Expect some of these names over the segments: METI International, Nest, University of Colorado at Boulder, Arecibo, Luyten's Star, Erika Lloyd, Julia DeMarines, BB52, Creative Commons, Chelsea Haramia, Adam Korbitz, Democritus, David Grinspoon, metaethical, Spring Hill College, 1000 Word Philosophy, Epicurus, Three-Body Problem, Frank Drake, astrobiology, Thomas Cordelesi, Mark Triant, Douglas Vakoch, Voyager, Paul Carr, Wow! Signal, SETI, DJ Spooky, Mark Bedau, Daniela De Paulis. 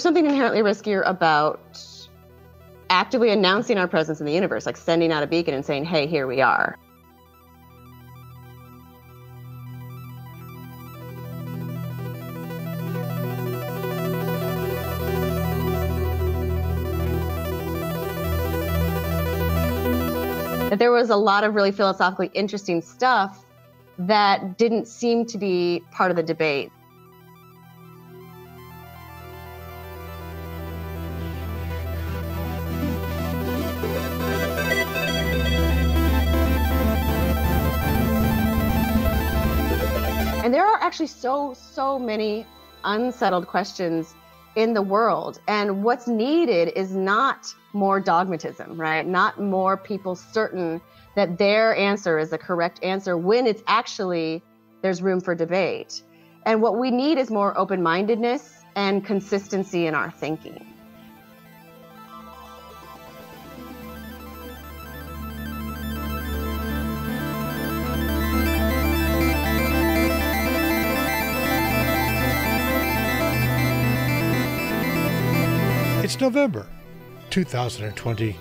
there's something inherently riskier about actively announcing our presence in the universe, like sending out a beacon and saying, hey, here we are. There was a lot of really philosophically interesting stuff that didn't seem to be part of the debate. And there are actually so many unsettled questions in the world. And what's needed is not more dogmatism, right? Not more people certain that their answer is the correct answer when it's actually, there's room for debate. And what we need is more open-mindedness and consistency in our thinking. It's November 2020,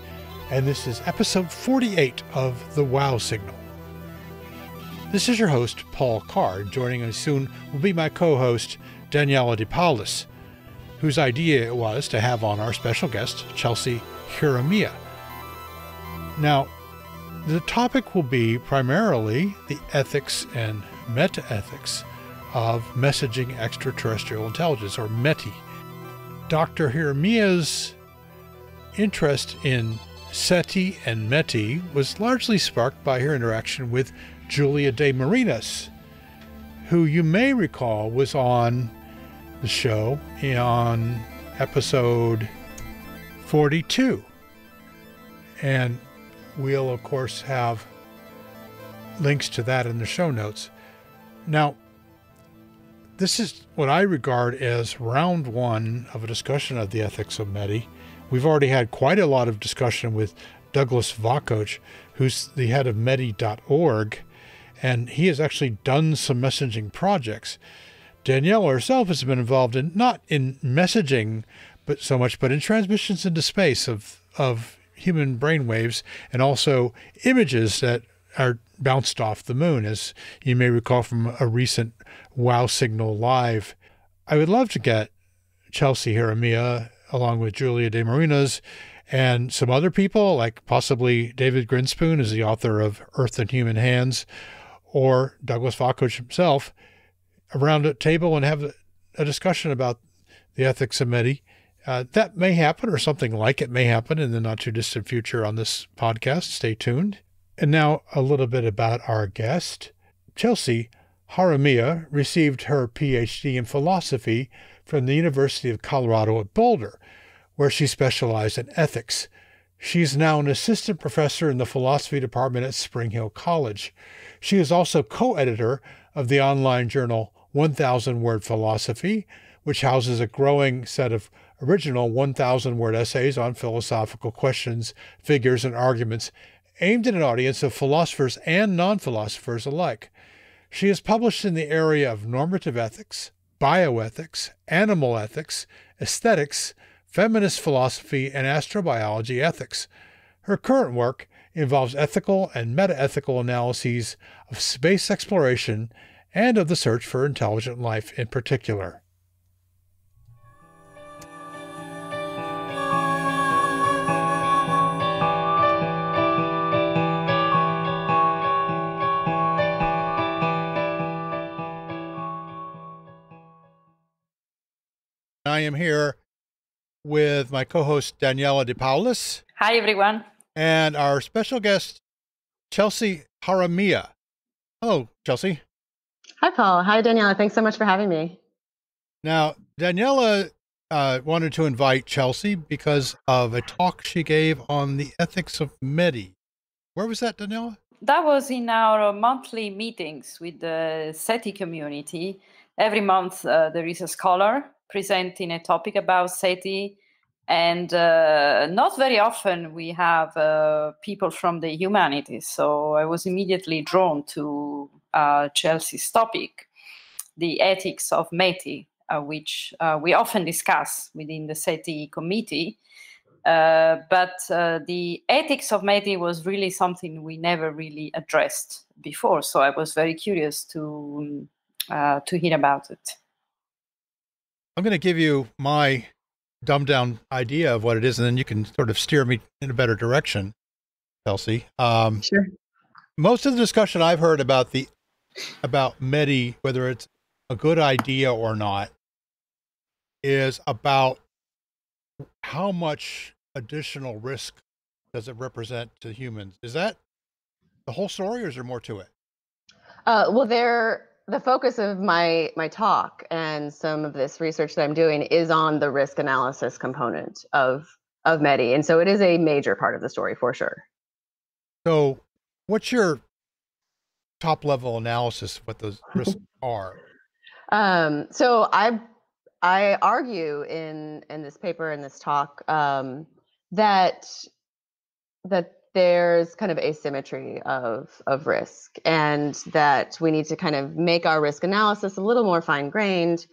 and this is episode 48 of the Wow! Signal. This is your host, Paul Carr. Joining us soon will be my co-host, Daniela De Paulis, whose idea it was to have on our special guest, Chelsea Haramia. Now, the topic will be primarily the ethics and metaethics of messaging extraterrestrial intelligence, or METI. Dr. Haramia's interest in SETI and METI was largely sparked by her interaction with Julia DeMarines, who you may recall was on the show on episode 42. And we'll, of course, have links to that in the show notes. Now, this is what I regard as round one of a discussion of the ethics of METI. We've already had quite a lot of discussion with Douglas Vakoch, who's the head of METI.org, and he has actually done some messaging projects. Daniela herself has been involved in, not in messaging but so much, but in transmissions into space of human brainwaves and also images that are bounced off the moon, as you may recall from a recent Wow! Signal Live. I would love to get Chelsea Haramia, along with Julia DeMarines, and some other people, like possibly David Grinspoon, is the author of Earth in Human Hands, or Douglas Vakoch himself, around a table and have a discussion about the ethics of METI. That may happen, or something like it may happen in the not-too-distant future on this podcast. Stay tuned. And now a little bit about our guest. Chelsea Haramia received her PhD in philosophy from the University of Colorado at Boulder, where she specialized in ethics. She's now an assistant professor in the philosophy department at Spring Hill College. She is also co-editor of the online journal 1000 Word Philosophy, which houses a growing set of original 1000-word essays on philosophical questions, figures, and arguments aimed at an audience of philosophers and non-philosophers alike. She has published in the area of normative ethics, bioethics, animal ethics, aesthetics, feminist philosophy, and astrobiology ethics. Her current work involves ethical and metaethical analyses of space exploration and of the search for intelligent life in particular. I am here with my co-host, Daniela De Paulis. Hi, everyone. And our special guest, Chelsea Haramia. Hello, Chelsea. Hi, Paul. Hi, Daniela. Thanks so much for having me. Now, Daniela wanted to invite Chelsea because of a talk she gave on the ethics of METI. Where was that, Daniela? That was in our monthly meetings with the SETI community. Every month, there is a scholar presenting a topic about SETI, and not very often we have people from the humanities. So I was immediately drawn to Chelsea's topic, the ethics of METI, which we often discuss within the SETI committee. But the ethics of METI was really something we never really addressed before. So I was very curious to hear about it. I'm going to give you my dumbed down idea of what it is, and then you can sort of steer me in a better direction, Chelsea. Sure. Most of the discussion I've heard about METI, whether it's a good idea or not, is about how much additional risk does it represent to humans? Is that the whole story, or is there more to it? Well, the focus of my talk and some of this research that I'm doing is on the risk analysis component of METI. And so it is a major part of the story for sure. So what's your top level analysis of what those risks are? So I argue in this paper, in this talk, that there's kind of asymmetry of risk, and that we need to kind of make our risk analysis a little more fine-grained.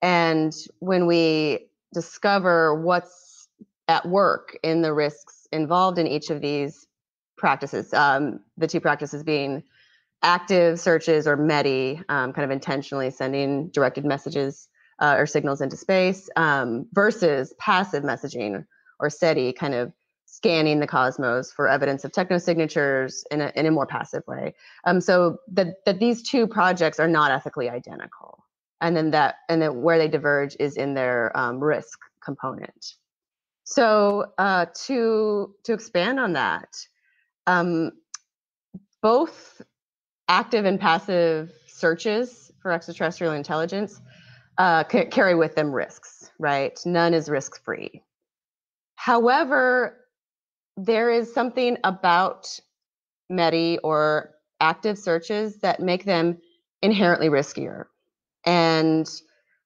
And when we discover what's at work in the risks involved in each of these practices, the two practices being active searches, or METI, kind of intentionally sending directed messages or signals into space, versus passive messaging, or SETI, kind of scanning the cosmos for evidence of technosignatures in a more passive way. So that these two projects are not ethically identical, and then where they diverge is in their risk component. So to expand on that, both active and passive searches for extraterrestrial intelligence carry with them risks, right? None is risk-free. However, there is something about METI or active searches that make them inherently riskier. And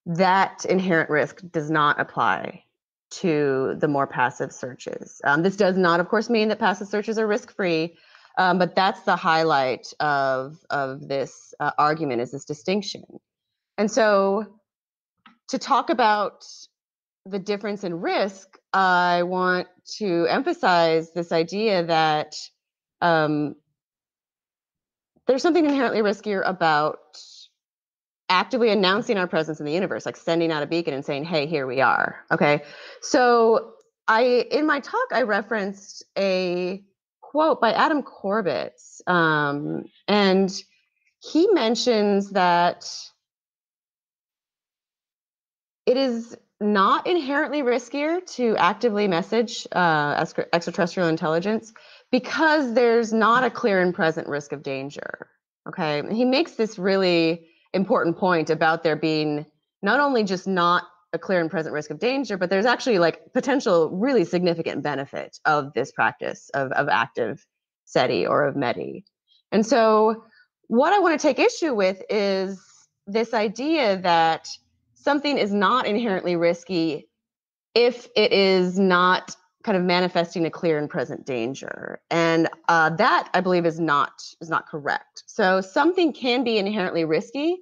that inherent risk does not apply to the more passive searches. This does not, of course, mean that passive searches are risk-free, but that's the highlight of this argument, is this distinction. And so, to talk about the difference in risk, I want to emphasize this idea that there's something inherently riskier about actively announcing our presence in the universe, like sending out a beacon and saying, hey, here we are, okay? So in my talk, I referenced a quote by Adam Korbitz, and he mentions that it is not inherently riskier to actively message extraterrestrial intelligence because there's not a clear and present risk of danger. Okay, and he makes this really important point about there being not only just not a clear and present risk of danger, but there's actually like potential really significant benefit of this practice of active SETI or of METI. And so what I want to take issue with is this idea that something is not inherently risky if it is not kind of manifesting a clear and present danger. And that, I believe, is not correct. So something can be inherently risky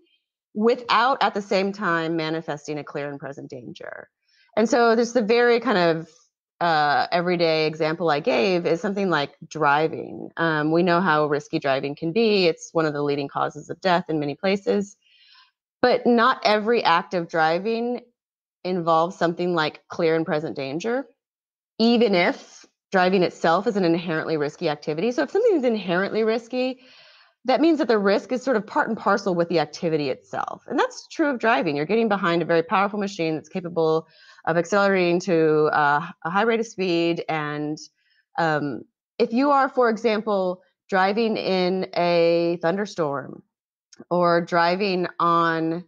without at the same time manifesting a clear and present danger. And so there's the very kind of everyday example I gave is something like driving. We know how risky driving can be. It's one of the leading causes of death in many places. But not every act of driving involves something like clear and present danger, even if driving itself is an inherently risky activity. So if something is inherently risky, that means that the risk is sort of part and parcel with the activity itself. And that's true of driving. You're getting behind a very powerful machine that's capable of accelerating to a high rate of speed. And if you are, for example, driving in a thunderstorm, or driving on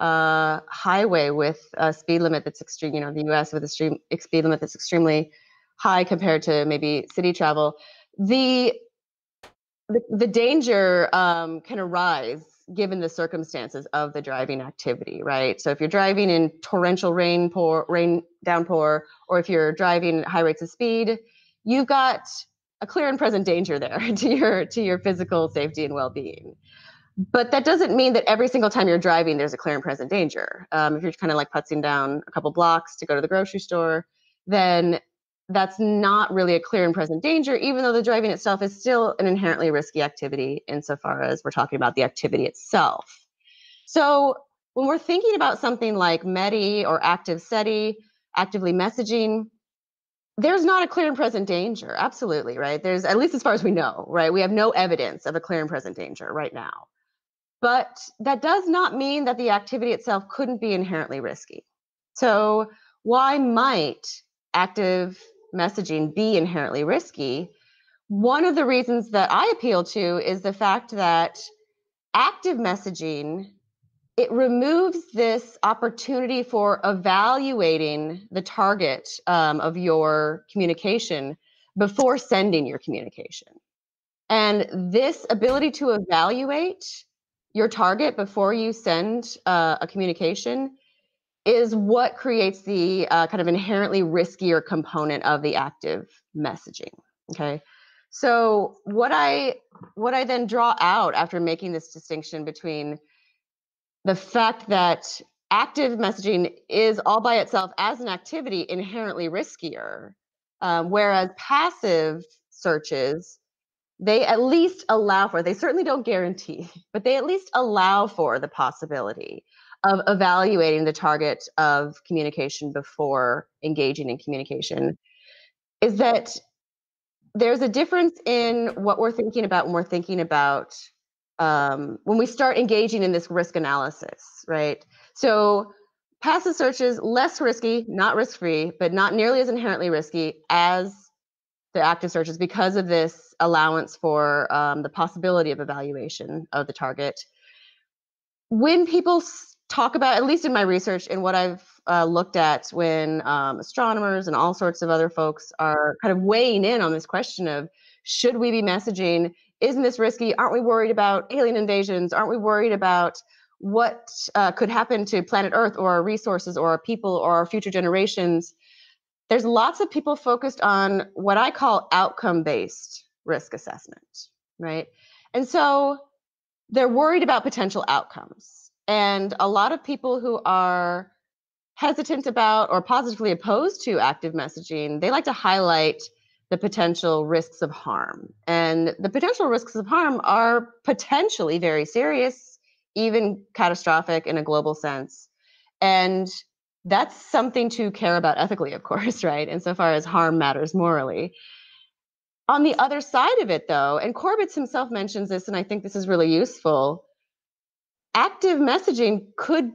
a highway with a speed limit that's extreme, you know, the US with a speed limit that's extremely high compared to maybe city travel, the danger can arise given the circumstances of the driving activity, right? So if you're driving in torrential rain downpour, or if you're driving at high rates of speed, you've got a clear and present danger there to your physical safety and well-being. But that doesn't mean that every single time you're driving, there's a clear and present danger. If you're kind of like putzing down a couple blocks to go to the grocery store, then that's not really a clear and present danger, even though the driving itself is still an inherently risky activity insofar as we're talking about the activity itself. So when we're thinking about something like METI or active SETI, actively messaging, there's not a clear and present danger. Absolutely, right? There's, at least as far as we know, right? We have no evidence of a clear and present danger right now. But that does not mean that the activity itself couldn't be inherently risky. So why might active messaging be inherently risky? One of the reasons that I appeal to is the fact that active messaging, it removes this opportunity for evaluating the target of your communication before sending your communication. And this ability to evaluate your target before you send a communication is what creates the kind of inherently riskier component of the active messaging, okay? So what I then draw out after making this distinction between the fact that active messaging is all by itself as an activity inherently riskier, whereas passive searches, they at least allow for, they certainly don't guarantee, but they at least allow for the possibility of evaluating the target of communication before engaging in communication, is that there's a difference in what we're thinking about when we're thinking about when we start engaging in this risk analysis, right? So passive searches, less risky, not risk-free, but not nearly as inherently risky as the active searches because of this allowance for the possibility of evaluation of the target. When people talk about, at least in my research and what I've looked at when astronomers and all sorts of other folks are kind of weighing in on this question of, should we be messaging? Isn't this risky? Aren't we worried about alien invasions? Aren't we worried about what could happen to planet Earth or our resources or our people or our future generations? There's lots of people focused on what I call outcome-based risk assessment, right? And so they're worried about potential outcomes. And a lot of people who are hesitant about or positively opposed to active messaging, they like to highlight the potential risks of harm. And the potential risks of harm are potentially very serious, even catastrophic in a global sense. And that's something to care about ethically, of course, right? Insofar as harm matters morally. On the other side of it, though, and Korbitz himself mentions this, and I think this is really useful, active messaging could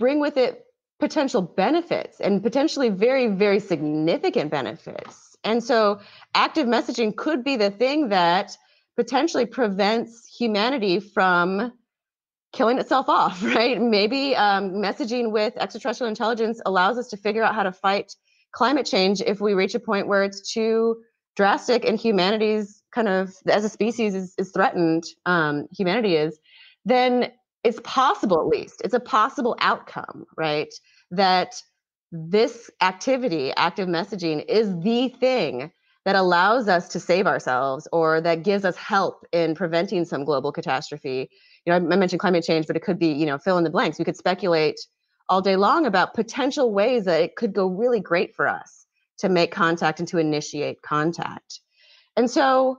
bring with it potential benefits and potentially very, very significant benefits. And so active messaging could be the thing that potentially prevents humanity from killing itself off, right? Maybe messaging with extraterrestrial intelligence allows us to figure out how to fight climate change if we reach a point where it's too drastic and humanity's kind of, as a species is threatened, humanity is, then it's possible, at least, it's a possible outcome, right? That this activity, active messaging, is the thing that allows us to save ourselves or that gives us help in preventing some global catastrophe. You know, I mentioned climate change, but it could be, you know, fill in the blanks. We could speculate all day long about potential ways that it could go really great for us to make contact and to initiate contact. And so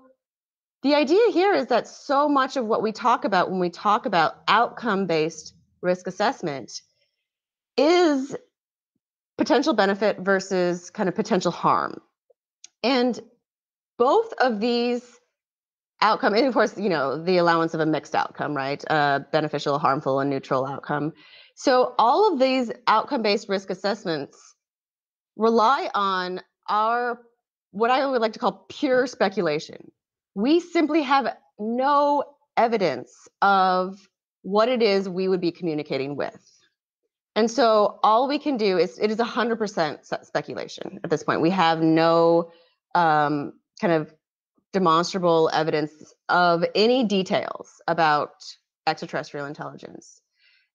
the idea here is that so much of what we talk about when we talk about outcome-based risk assessment is potential benefit versus kind of potential harm. And both of these outcomes, and of course, you know, the allowance of a mixed outcome, right? Beneficial, harmful, and neutral outcome. So all of these outcome-based risk assessments rely on our, what I would like to call pure speculation. We simply have no evidence of what it is we would be communicating with. And so all we can do is, it is 100% speculation at this point. We have no kind of demonstrable evidence of any details about extraterrestrial intelligence.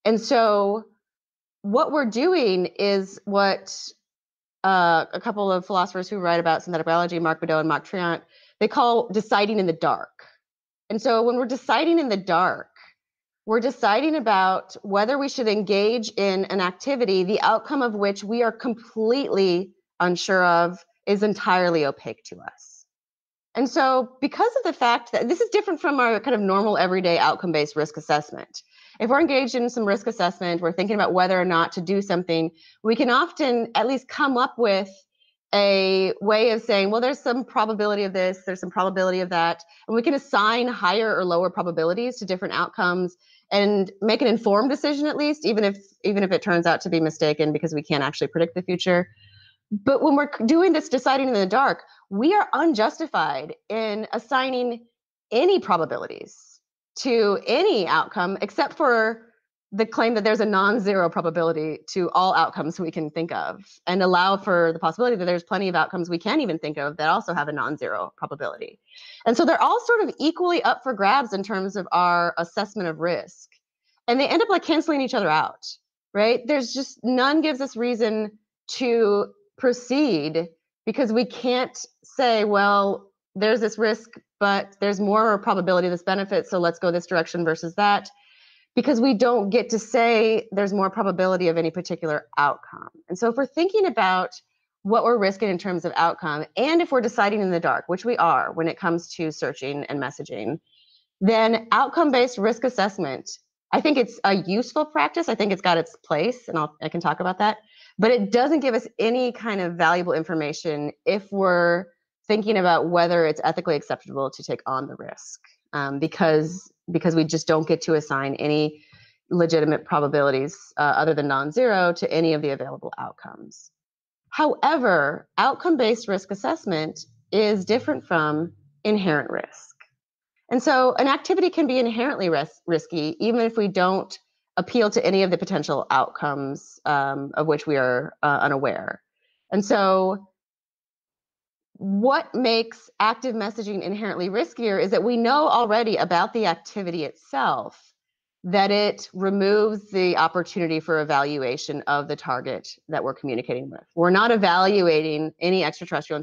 And so what we're doing is what a couple of philosophers who write about synthetic biology, Mark Bedau and Mark Triant, they call deciding in the dark. And so when we're deciding in the dark, We're deciding about whether we should engage in an activity, the outcome of which we are completely unsure of, is entirely opaque to us. And so because of the fact that this is different from our kind of normal everyday outcome-based risk assessment, if we're engaged in some risk assessment, we're thinking about whether or not to do something, we can often at least come up with a way of saying, well, there's some probability of this, there's some probability of that, and we can assign higher or lower probabilities to different outcomes and make an informed decision at least, even if it turns out to be mistaken because we can't actually predict the future. But when we're doing this deciding in the dark, we are unjustified in assigning any probabilities to any outcome except for the claim that there's a non-zero probability to all outcomes we can think of, and allow for the possibility that there's plenty of outcomes we can't even think of that also have a non-zero probability. And so they're all sort of equally up for grabs in terms of our assessment of risk. And they end up like canceling each other out, right? There's just none gives us reason to proceed because we can't say, well, there's this risk, but there's more probability of this benefit, so let's go this direction versus that, because we don't get to say there's more probability of any particular outcome. And so if we're thinking about what we're risking in terms of outcome, and if we're deciding in the dark, which we are when it comes to searching and messaging, then outcome-based risk assessment, I think it's a useful practice. I think it's got its place, and I can talk about that. But it doesn't give us any kind of valuable information if we're thinking about whether it's ethically acceptable to take on the risk, because we just don't get to assign any legitimate probabilities other than non-zero to any of the available outcomes. However, outcome-based risk assessment is different from inherent risk. And so an activity can be inherently risky, even if we don't appeal to any of the potential outcomes of which we are unaware. And so what makes active messaging inherently riskier is that we know already about the activity itself, that it removes the opportunity for evaluation of the target that we're communicating with. We're not evaluating any extraterrestrial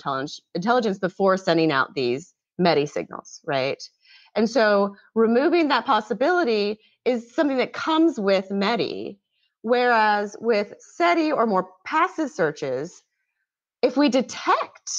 intelligence before sending out these METI signals, right? And so removing that possibility is something that comes with METI, whereas with SETI or more passive searches, if we detect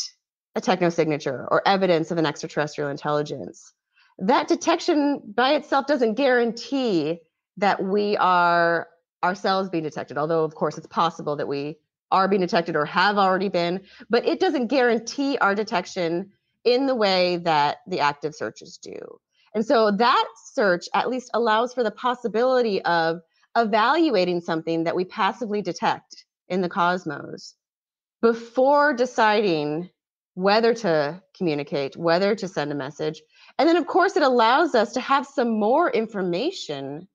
a technosignature or evidence of an extraterrestrial intelligence, that detection by itself doesn't guarantee that we are ourselves being detected, although of course it's possible that we are being detected or have already been, but it doesn't guarantee our detection in the way that the active searches do. And so that search at least allows for the possibility of evaluating something that we passively detect in the cosmos before deciding whether to communicate, whether to send a message. And then, of course, it allows us to have some more information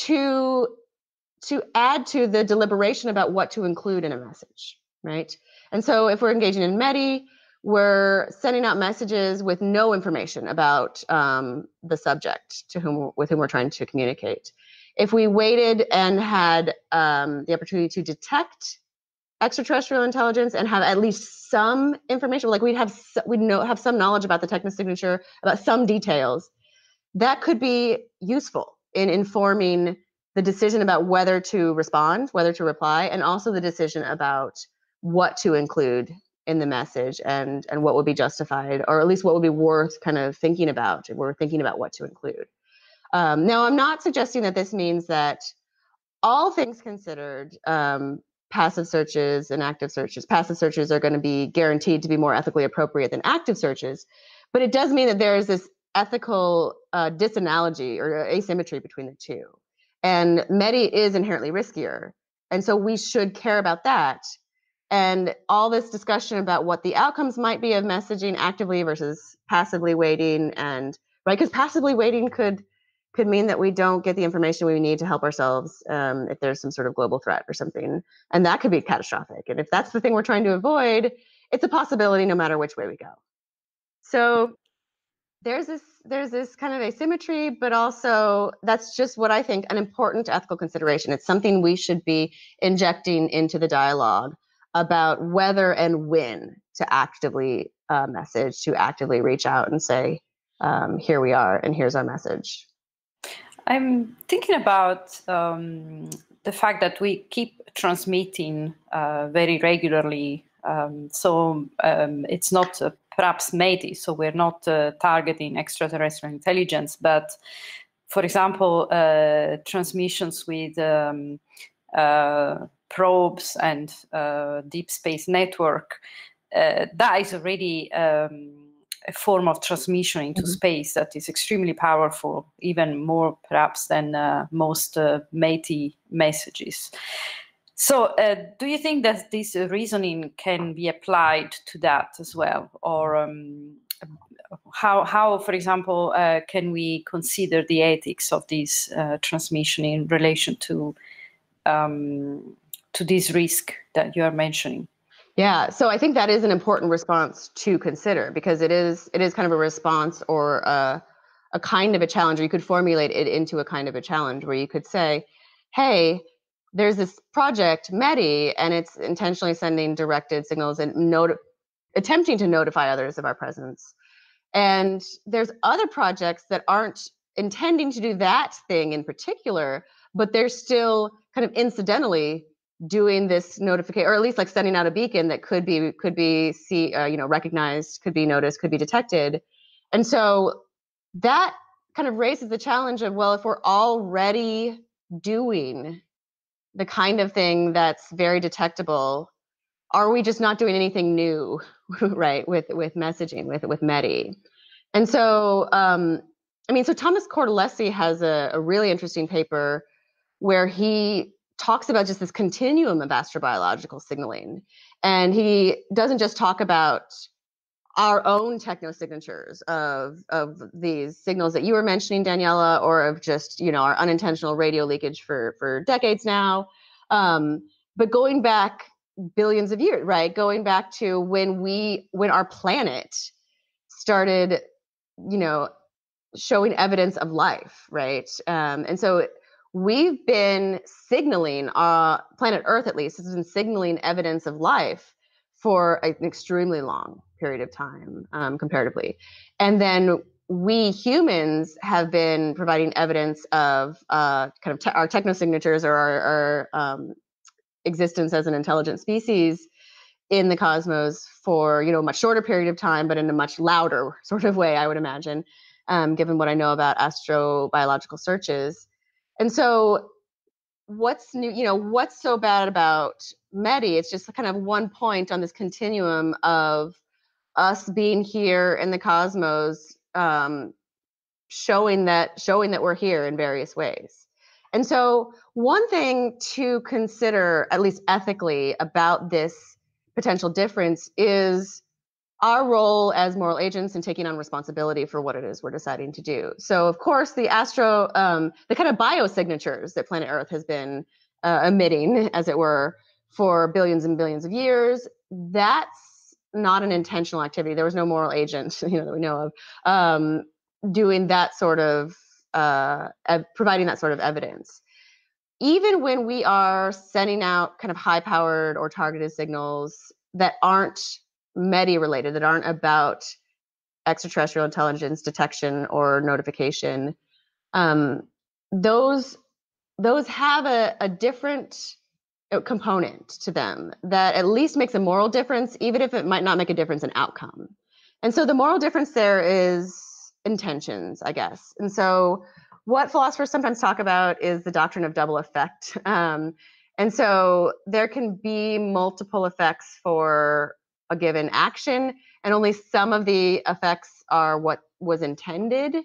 to add to the deliberation about what to include in a message, right? And so if we're engaging in METI, we're sending out messages with no information about the subject with whom we're trying to communicate. If we waited and had the opportunity to detect extraterrestrial intelligence and have at least some information, like we'd have some knowledge about the technosignature, about some details, that could be useful in informing the decision about whether to respond, whether to reply, and also the decision about what to include in the message and what would be justified, or at least what would be worth kind of thinking about if we're thinking about what to include. Now, I'm not suggesting that this means that all things considered, passive searches and active searches. Passive searches are going to be guaranteed to be more ethically appropriate than active searches, but it does mean that there is this ethical disanalogy or asymmetry between the two. And METI is inherently riskier, and so we should care about that. And all this discussion about what the outcomes might be of messaging actively versus passively waiting, and right, because passively waiting could mean that we don't get the information we need to help ourselves if there's some sort of global threat or something. And that could be catastrophic. And if that's the thing we're trying to avoid, it's a possibility no matter which way we go. So there's this kind of asymmetry, but also that's just what I think an important ethical consideration. It's something we should be injecting into the dialogue about whether and when to actively message, to actively reach out and say, here we are and here's our message. I'm thinking about the fact that we keep transmitting very regularly. So it's not perhaps METI, so we're not targeting extraterrestrial intelligence, but for example, transmissions with probes and deep space network, that is already a form of transmission into space that is extremely powerful, even more perhaps than most METI messages. So do you think that this reasoning can be applied to that as well? Or how, for example, can we consider the ethics of this transmission in relation to this risk that you are mentioning? Yeah, so I think that is an important response to consider, because it is kind of a response, or a kind of a challenge, or you could formulate it into a kind of a challenge where you could say, hey, there's this project, METI, and it's intentionally sending directed signals and attempting to notify others of our presence. And there's other projects that aren't intending to do that thing in particular, but they're still kind of incidentally doing this notification, or at least like sending out a beacon that could be recognized, could be noticed, could be detected. And so that kind of raises the challenge of, well, if we're already doing the kind of thing that's very detectable, are we just not doing anything new, right? With messaging, with METI. And so, so Thomas Cordelesi has a really interesting paper where he talks about just this continuum of astrobiological signaling. And he doesn't just talk about our own technosignatures of these signals that you were mentioning, Daniela, or of just, our unintentional radio leakage for decades now. But going back billions of years, right? Going back to when our planet started, showing evidence of life, right? And so we've been signaling, planet Earth at least, has been signaling evidence of life for an extremely long period of time, comparatively. And then we humans have been providing evidence of our technosignatures, or our existence as an intelligent species in the cosmos for, a much shorter period of time, but in a much louder sort of way, I would imagine, given what I know about astrobiological searches. And so what's new, what's so bad about METI? It's just kind of one point on this continuum of us being here in the cosmos, showing that we're here in various ways. And so one thing to consider, at least ethically, about this potential difference is our role as moral agents and taking on responsibility for what it is we're deciding to do. So, of course, the kind of biosignatures that planet Earth has been emitting, as it were, for billions and billions of years, that's not an intentional activity. There was no moral agent, that we know of, doing that sort of, providing that sort of evidence. Even when we are sending out kind of high-powered or targeted signals that aren't METI related, that aren't about extraterrestrial intelligence detection or notification, those have a different component to them that at least makes a moral difference, even if it might not make a difference in outcome. And so the moral difference there is intentions, I guess. And so what philosophers sometimes talk about is the doctrine of double effect. And so there can be multiple effects for a given action, and only some of the effects are what was intended,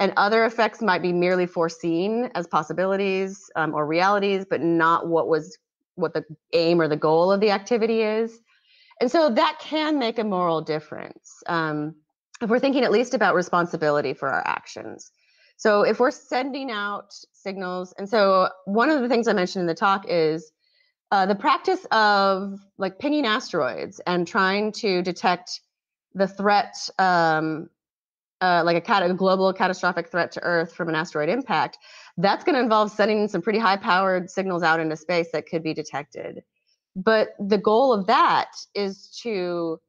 and other effects might be merely foreseen as possibilities or realities, but not what the aim or the goal of the activity is. And so that can make a moral difference, if we're thinking at least about responsibility for our actions. So if we're sending out signals, and so one of the things I mentioned in the talk is the practice of like pinging asteroids and trying to detect the threat, a global catastrophic threat to Earth from an asteroid impact, that's going to involve sending some pretty high-powered signals out into space that could be detected. But the goal of that is to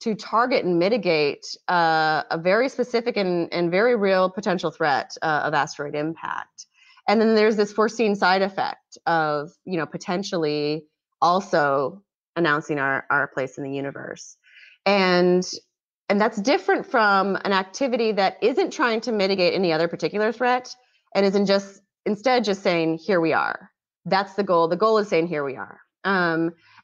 to target and mitigate a very specific and very real potential threat of asteroid impact. And then there's this foreseen side effect of, you know, potentially also announcing our place in the universe. And that's different from an activity that isn't trying to mitigate any other particular threat and isn't just instead just saying, here we are. That's the goal. The goal is saying, here we are.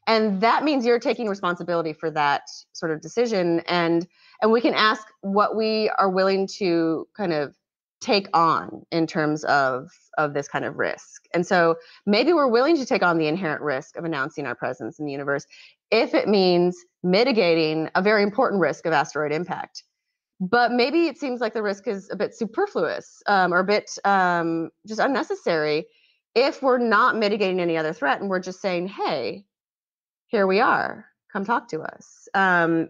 And that means you're taking responsibility for that sort of decision. And we can ask what we are willing to kind of take on in terms of this kind of risk. And so maybe we're willing to take on the inherent risk of announcing our presence in the universe if it means mitigating a very important risk of asteroid impact. But maybe it seems like the risk is a bit superfluous or a bit just unnecessary if we're not mitigating any other threat and we're just saying, hey, here we are, come talk to us.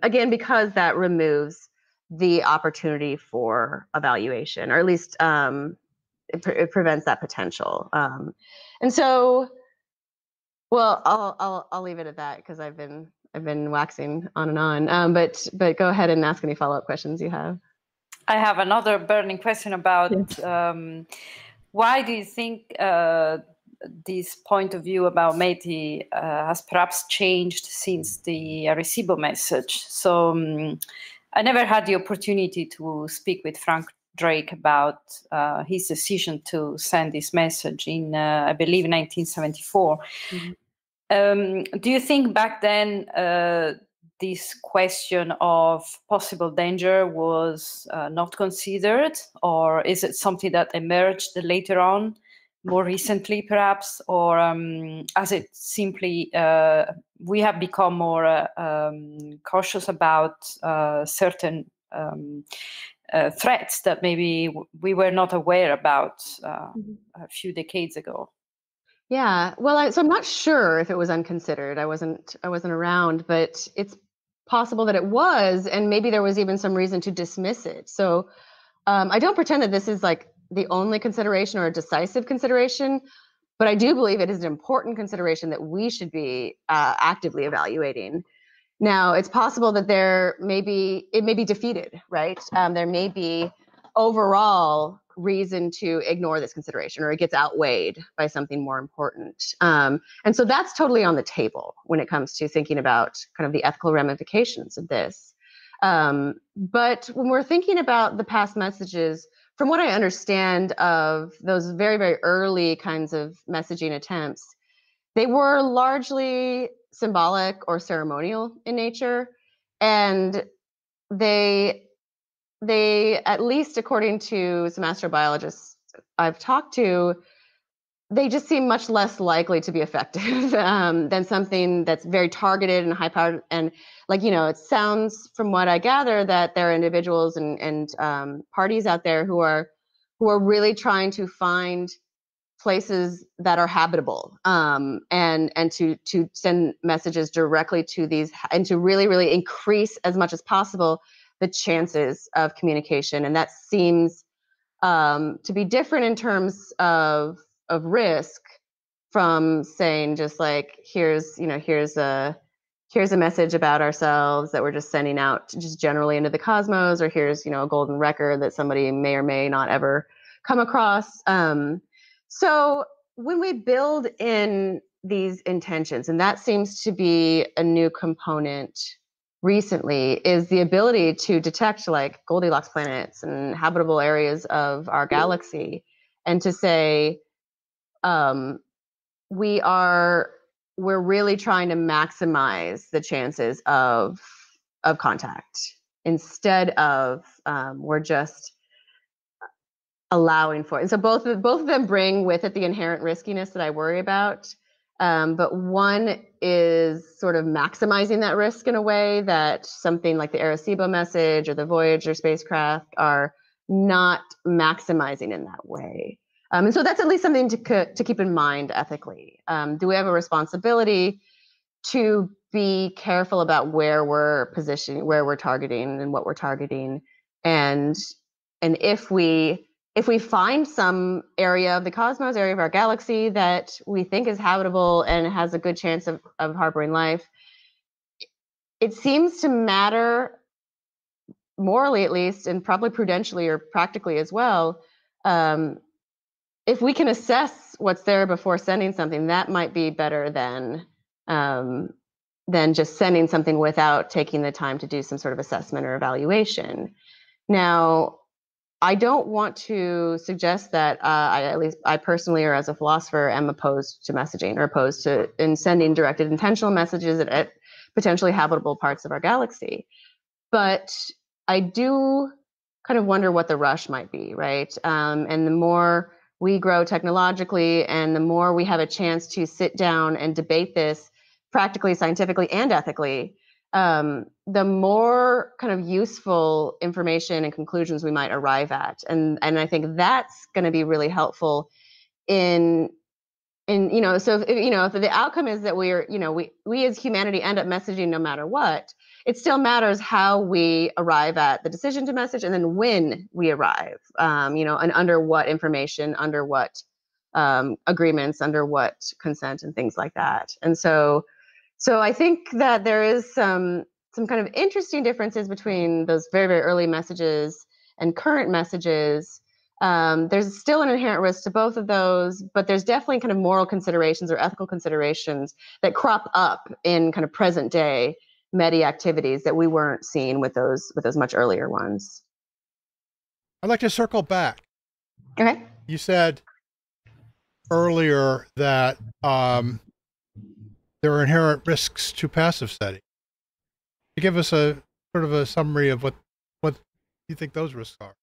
Again, because that removes the opportunity for evaluation, or at least it prevents that potential. And so, well, I'll leave it at that because I've been waxing on and on. But go ahead and ask any follow-up questions you have. I have another burning question about why do you think this point of view about METI has perhaps changed since the Arecibo message? So I never had the opportunity to speak with Frank Drake about his decision to send this message in, I believe, 1974. Mm-hmm. Do you think back then this question of possible danger was not considered, or is it something that emerged later on, more recently perhaps, or as it simply we have become more cautious about certain threats that maybe we were not aware about a few decades ago? Yeah, well, so I'm not sure if it was unconsidered. I wasn't around, but it's possible that it was, and maybe there was even some reason to dismiss it. So I don't pretend that this is like the only consideration or a decisive consideration, but I do believe it is an important consideration that we should be actively evaluating. Now, it's possible that it may be defeated, right? There may be overall reason to ignore this consideration, or it gets outweighed by something more important. And so that's totally on the table when it comes to thinking about kind of the ethical ramifications of this. But when we're thinking about the past messages, from what I understand of those very, very early kinds of messaging attempts, they were largely symbolic or ceremonial in nature. And they, at least according to some astrobiologists I've talked to, they just seem much less likely to be effective than something that's very targeted and high powered. And like, you know, it sounds from what I gather that there are individuals and parties out there who are really trying to find places that are habitable and to send messages directly to these and to really, really increase as much as possible the chances of communication. And that seems to be different in terms of risk from saying just like, here's a message about ourselves that we're just sending out just generally into the cosmos, or here's, you know, a golden record that somebody may or may not ever come across. So when we build in these intentions, and that seems to be a new component recently, is the ability to detect like Goldilocks planets and habitable areas of our galaxy, and to say we're really trying to maximize the chances of contact, instead of we're just allowing for it. And so both of them bring with it the inherent riskiness that I worry about. But one is sort of maximizing that risk in a way that something like the Arecibo message or the Voyager spacecraft are not maximizing in that way. And so that's at least something to keep in mind ethically. Do we have a responsibility to be careful about where we're positioning, where we're targeting and what we're targeting? And if we find some area of the cosmos, area of our galaxy that we think is habitable and has a good chance of harboring life, it seems to matter, morally at least, and probably prudentially or practically as well, if we can assess what's there before sending something, that might be better than just sending something without taking the time to do some sort of assessment or evaluation. Now, I don't want to suggest that I personally, or as a philosopher, am opposed to messaging or opposed to sending directed intentional messages at potentially habitable parts of our galaxy. But I do kind of wonder what the rush might be, right? And the more we grow technologically and the more we have a chance to sit down and debate this practically, scientifically, and ethically, the more kind of useful information and conclusions we might arrive at. And I think that's going to be really helpful in, you know, so, if, you know, if the outcome is that we're, you know, we as humanity end up messaging no matter what, it still matters how we arrive at the decision to message and then when we arrive, you know, and under what information, under what agreements, under what consent and things like that. And so I think that there is some kind of interesting differences between those very, very early messages and current messages. There's still an inherent risk to both of those, but there's definitely kind of moral considerations or ethical considerations that crop up in kind of present day METI activities that we weren't seeing with those much earlier ones. I'd like to circle back. Okay. You said earlier that there are inherent risks to passive SETI. To give us a sort of a summary of what you think those risks are.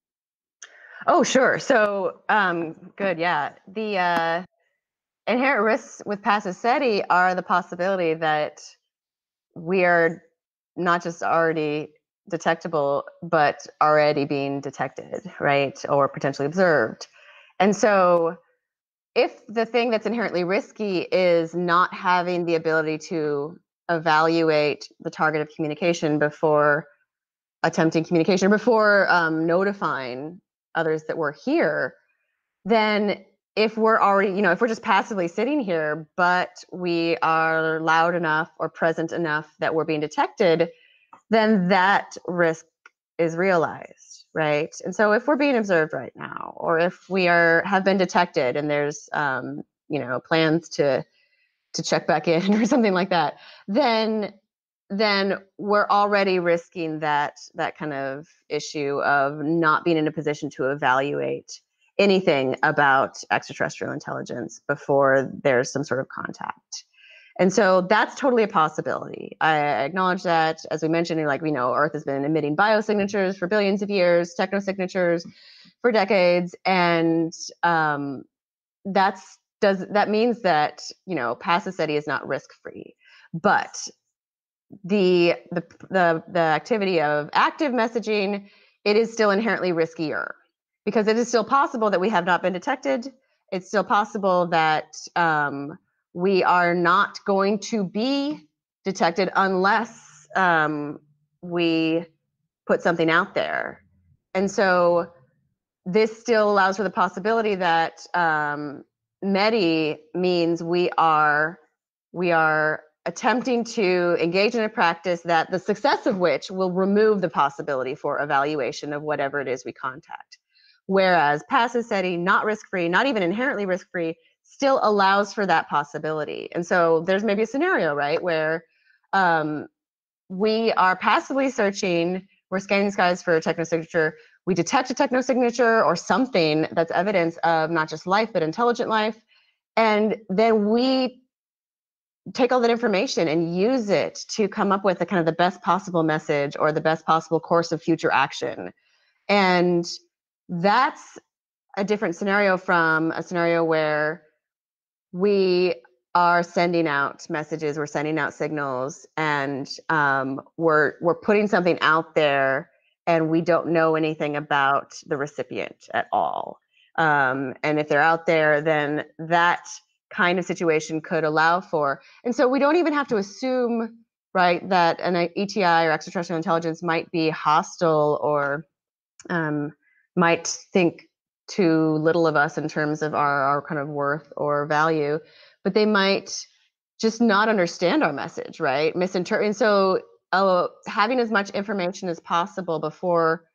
Oh, sure. So, good. Yeah. The inherent risks with passive SETI are the possibility that we are not just already detectable, but already being detected, right? Or potentially observed. And so if the thing that's inherently risky is not having the ability to evaluate the target of communication before attempting communication, before notifying others that we're here, then if we're already, you know, if we're just passively sitting here, but we are loud enough or present enough that we're being detected, then that risk is realized, right? And so if we're being observed right now, or if we have been detected and there's, you know, plans to check back in or something like that, then we're already risking that kind of issue of not being in a position to evaluate anything about extraterrestrial intelligence before there's some sort of contact. And so that's totally a possibility. I acknowledge that, as we mentioned, like, we know Earth has been emitting biosignatures for billions of years, technosignatures for decades. And that means that, you know, passive SETI is not risk-free, but the activity of active messaging, it is still inherently riskier because it is still possible that we have not been detected. It's still possible that we are not going to be detected unless we put something out there. And so this still allows for the possibility that METI means we are attempting to engage in a practice that the success of which will remove the possibility for evaluation of whatever it is we contact. Whereas passive SETI, not risk-free, not even inherently risk-free, still allows for that possibility. And so there's maybe a scenario, right, where we are passively searching, we're scanning skies for a technosignature, we detect a technosignature or something that's evidence of not just life, but intelligent life. And then we take all that information and use it to come up with the best possible message or the best possible course of future action. And that's a different scenario from a scenario where we are sending out messages, we're sending out signals, and we're putting something out there and we don't know anything about the recipient at all. And if they're out there, then that kind of situation could allow for. And so we don't even have to assume, right, that an ETI or extraterrestrial intelligence might be hostile or might think too little of us in terms of our kind of worth or value, but they might just not understand our message, right? Misinterpret. And so having as much information as possible before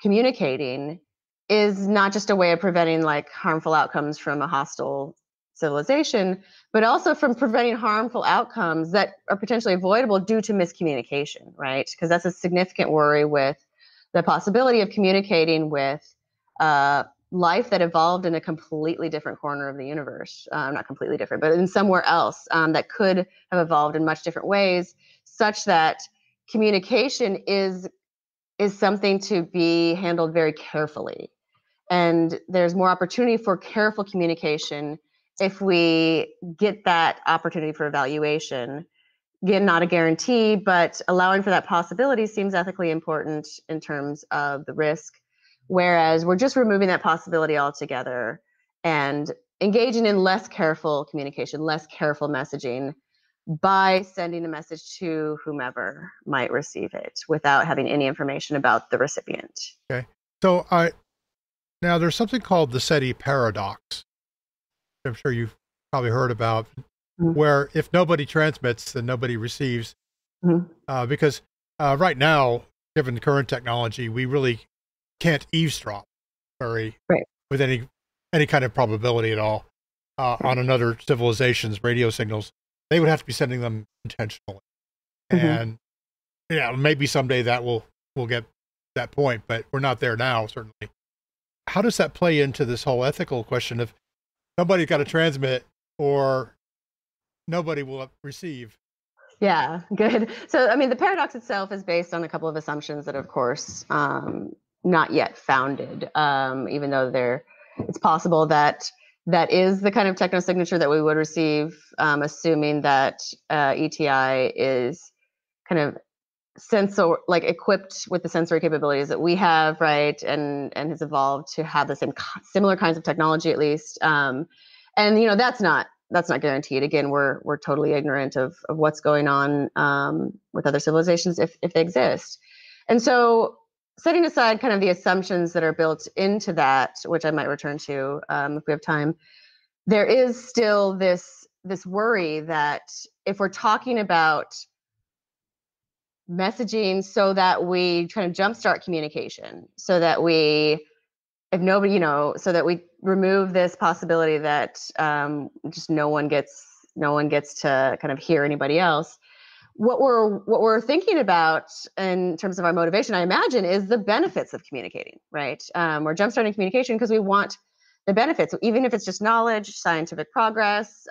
communicating is not just a way of preventing like harmful outcomes from a hostile civilization, but also from preventing harmful outcomes that are potentially avoidable due to miscommunication, right? Because that's a significant worry with the possibility of communicating with life that evolved in a completely different corner of the universe, not completely different, but in somewhere else that could have evolved in much different ways, such that communication is something to be handled very carefully. And there's more opportunity for careful communication if we get that opportunity for evaluation. Again, not a guarantee, but allowing for that possibility seems ethically important in terms of the risk, whereas we're just removing that possibility altogether and engaging in less careful communication, less careful messaging by sending a message to whomever might receive it without having any information about the recipient. Okay. So now there's something called the SETI paradox. I'm sure you've probably heard about, where if nobody transmits, then nobody receives. Because right now, given current technology, we really can't eavesdrop with any kind of probability at all on another civilization's radio signals. They would have to be sending them intentionally. And yeah, maybe someday that we'll get to that point, but we're not there now, certainly. How does that play into this whole ethical question of nobody's got to transmit or nobody will receive? Yeah, good. So, I mean, the paradox itself is based on a couple of assumptions that, of course, not yet founded, even though it's possible that that is the kind of technosignature that we would receive, assuming that ETI is kind of equipped with the sensory capabilities that we have, right, and has evolved to have the same similar kinds of technology, at least. And you know, that's not guaranteed. Again, we're totally ignorant of what's going on with other civilizations if they exist. And so, setting aside kind of the assumptions that are built into that, which I might return to if we have time, there is still this worry that if we're talking about messaging so that we try to jumpstart communication, so that we, if nobody, you know, so that we remove this possibility that just no one gets to kind of hear anybody else. What we're thinking about in terms of our motivation, I imagine, is the benefits of communicating, right? We're jumpstarting communication because we want the benefits, even if it's just knowledge, scientific progress,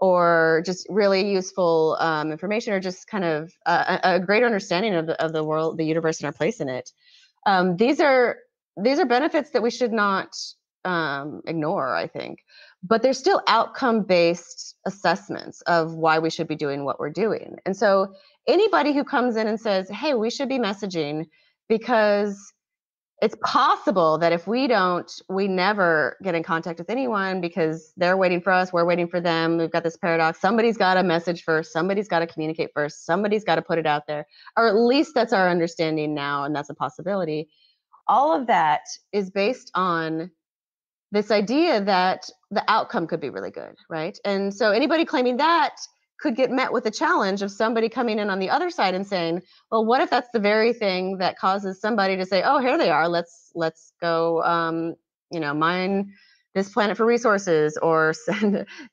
or just really useful information, or just kind of a greater understanding of the world, the universe, and our place in it. These are benefits that we should not ignore, I think. But there's still outcome-based assessments of why we should be doing what we're doing. And so anybody who comes in and says, hey, we should be messaging because it's possible that if we don't, we never get in contact with anyone because they're waiting for us, we're waiting for them, we've got this paradox, somebody's got to message first, somebody's got to communicate first, somebody's got to put it out there, or at least that's our understanding now, and that's a possibility. All of that is based on this idea that the outcome could be really good, right? And so anybody claiming that could get met with a challenge of somebody coming in on the other side and saying, well, what if that's the very thing that causes somebody to say, oh, here they are, let's go, you know, mine this planet for resources, or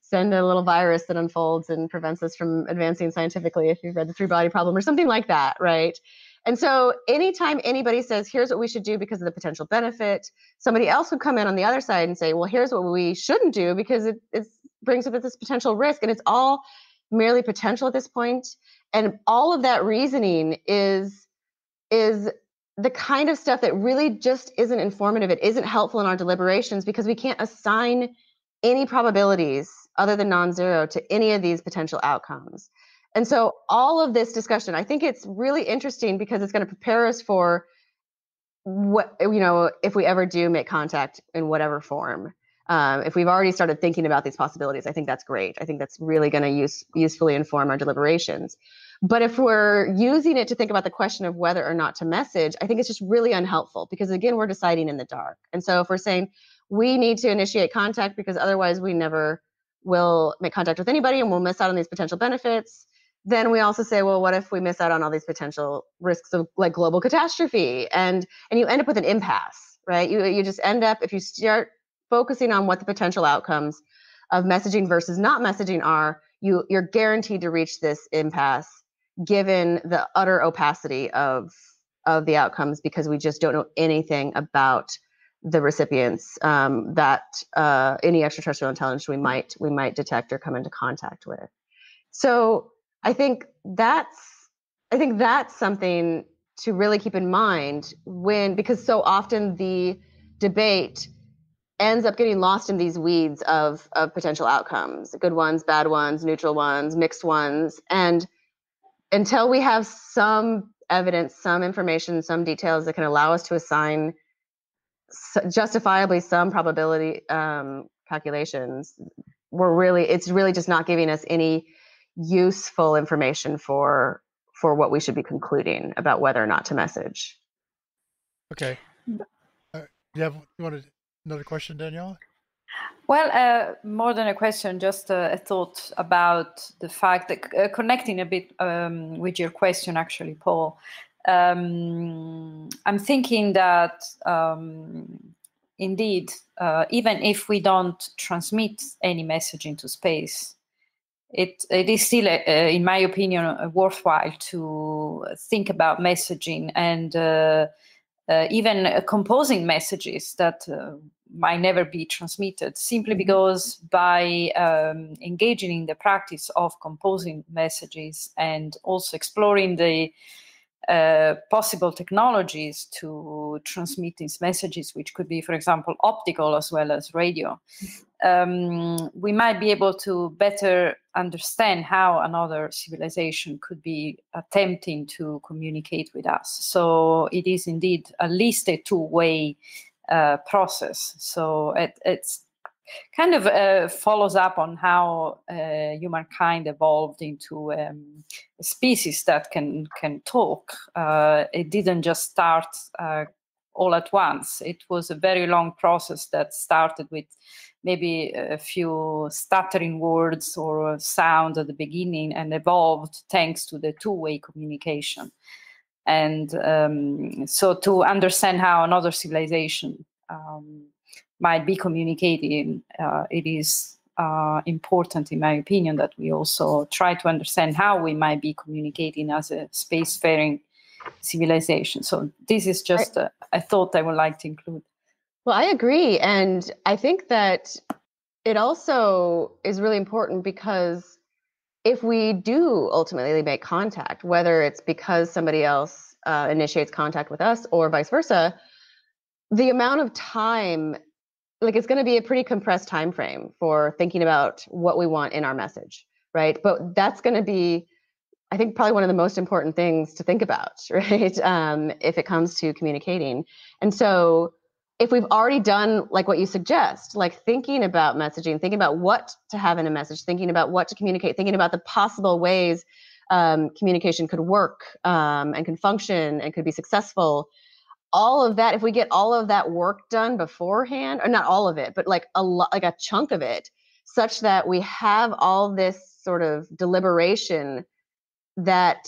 send a little virus that unfolds and prevents us from advancing scientifically, if you've read the Three-Body Problem or something like that, right? And so anytime anybody says, here's what we should do because of the potential benefit, somebody else would come in on the other side and say, well, here's what we shouldn't do because it brings with it this potential risk. And it's all merely potential at this point. And all of that reasoning is the kind of stuff that really just isn't informative. It isn't helpful in our deliberations because we can't assign any probabilities other than non-zero to any of these potential outcomes. And so all of this discussion, I think it's really interesting because it's going to prepare us for what, you know, if we ever do make contact in whatever form. If we've already started thinking about these possibilities, I think that's great. I think that's really going to usefully inform our deliberations. But if we're using it to think about the question of whether or not to message, I think it's just really unhelpful because, again, we're deciding in the dark. And so if we're saying we need to initiate contact because otherwise we never will make contact with anybody and we'll miss out on these potential benefits, then we also say, well, what if we miss out on all these potential risks of like global catastrophe? And you end up with an impasse, right? You just end up, if you start focusing on what the potential outcomes of messaging versus not messaging are, you're guaranteed to reach this impasse given the utter opacity of the outcomes, because we just don't know anything about the recipients that any extraterrestrial intelligence we might detect or come into contact with. So I think that's something to really keep in mind because so often the debate ends up getting lost in these weeds of potential outcomes, good ones, bad ones, neutral ones, mixed ones. And until we have some evidence, some information, some details that can allow us to assign justifiably some probability calculations, it's really just not giving us any useful information for what we should be concluding about whether or not to message. Okay. You wanted another question, Daniela? Well, more than a question, just a thought about the fact that connecting a bit with your question, actually, Paul. I'm thinking that indeed, even if we don't transmit any message into space, it is still, in my opinion, worthwhile to think about messaging and even composing messages that might never be transmitted, simply because by engaging in the practice of composing messages and also exploring the possible technologies to transmit these messages, which could be, for example, optical as well as radio, we might be able to better understand how another civilization could be attempting to communicate with us. So it is indeed at least a two-way process. So it's kind of follows up on how humankind evolved into a species that can talk. It didn't just start all at once. It was a very long process that started with maybe a few stuttering words or sound at the beginning and evolved thanks to the two-way communication. And so to understand how another civilization might be communicating, it is important, in my opinion, that we also try to understand how we might be communicating as a spacefaring civilization. So this is just a thought I would like to include. Well, I agree. And I think that it also is really important because if we do ultimately make contact, whether it's because somebody else initiates contact with us or vice versa, the amount of time, like it's going to be a pretty compressed time frame for thinking about what we want in our message, right? But that's going to be, I think, probably one of the most important things to think about, right? If it comes to communicating. And so if we've already done like what you suggest, like thinking about messaging, thinking about what to have in a message, thinking about what to communicate, thinking about the possible ways communication could work and can function and could be successful, all of that, if we get all of that work done beforehand, or not all of it, but like a chunk of it, such that we have all this sort of deliberation, that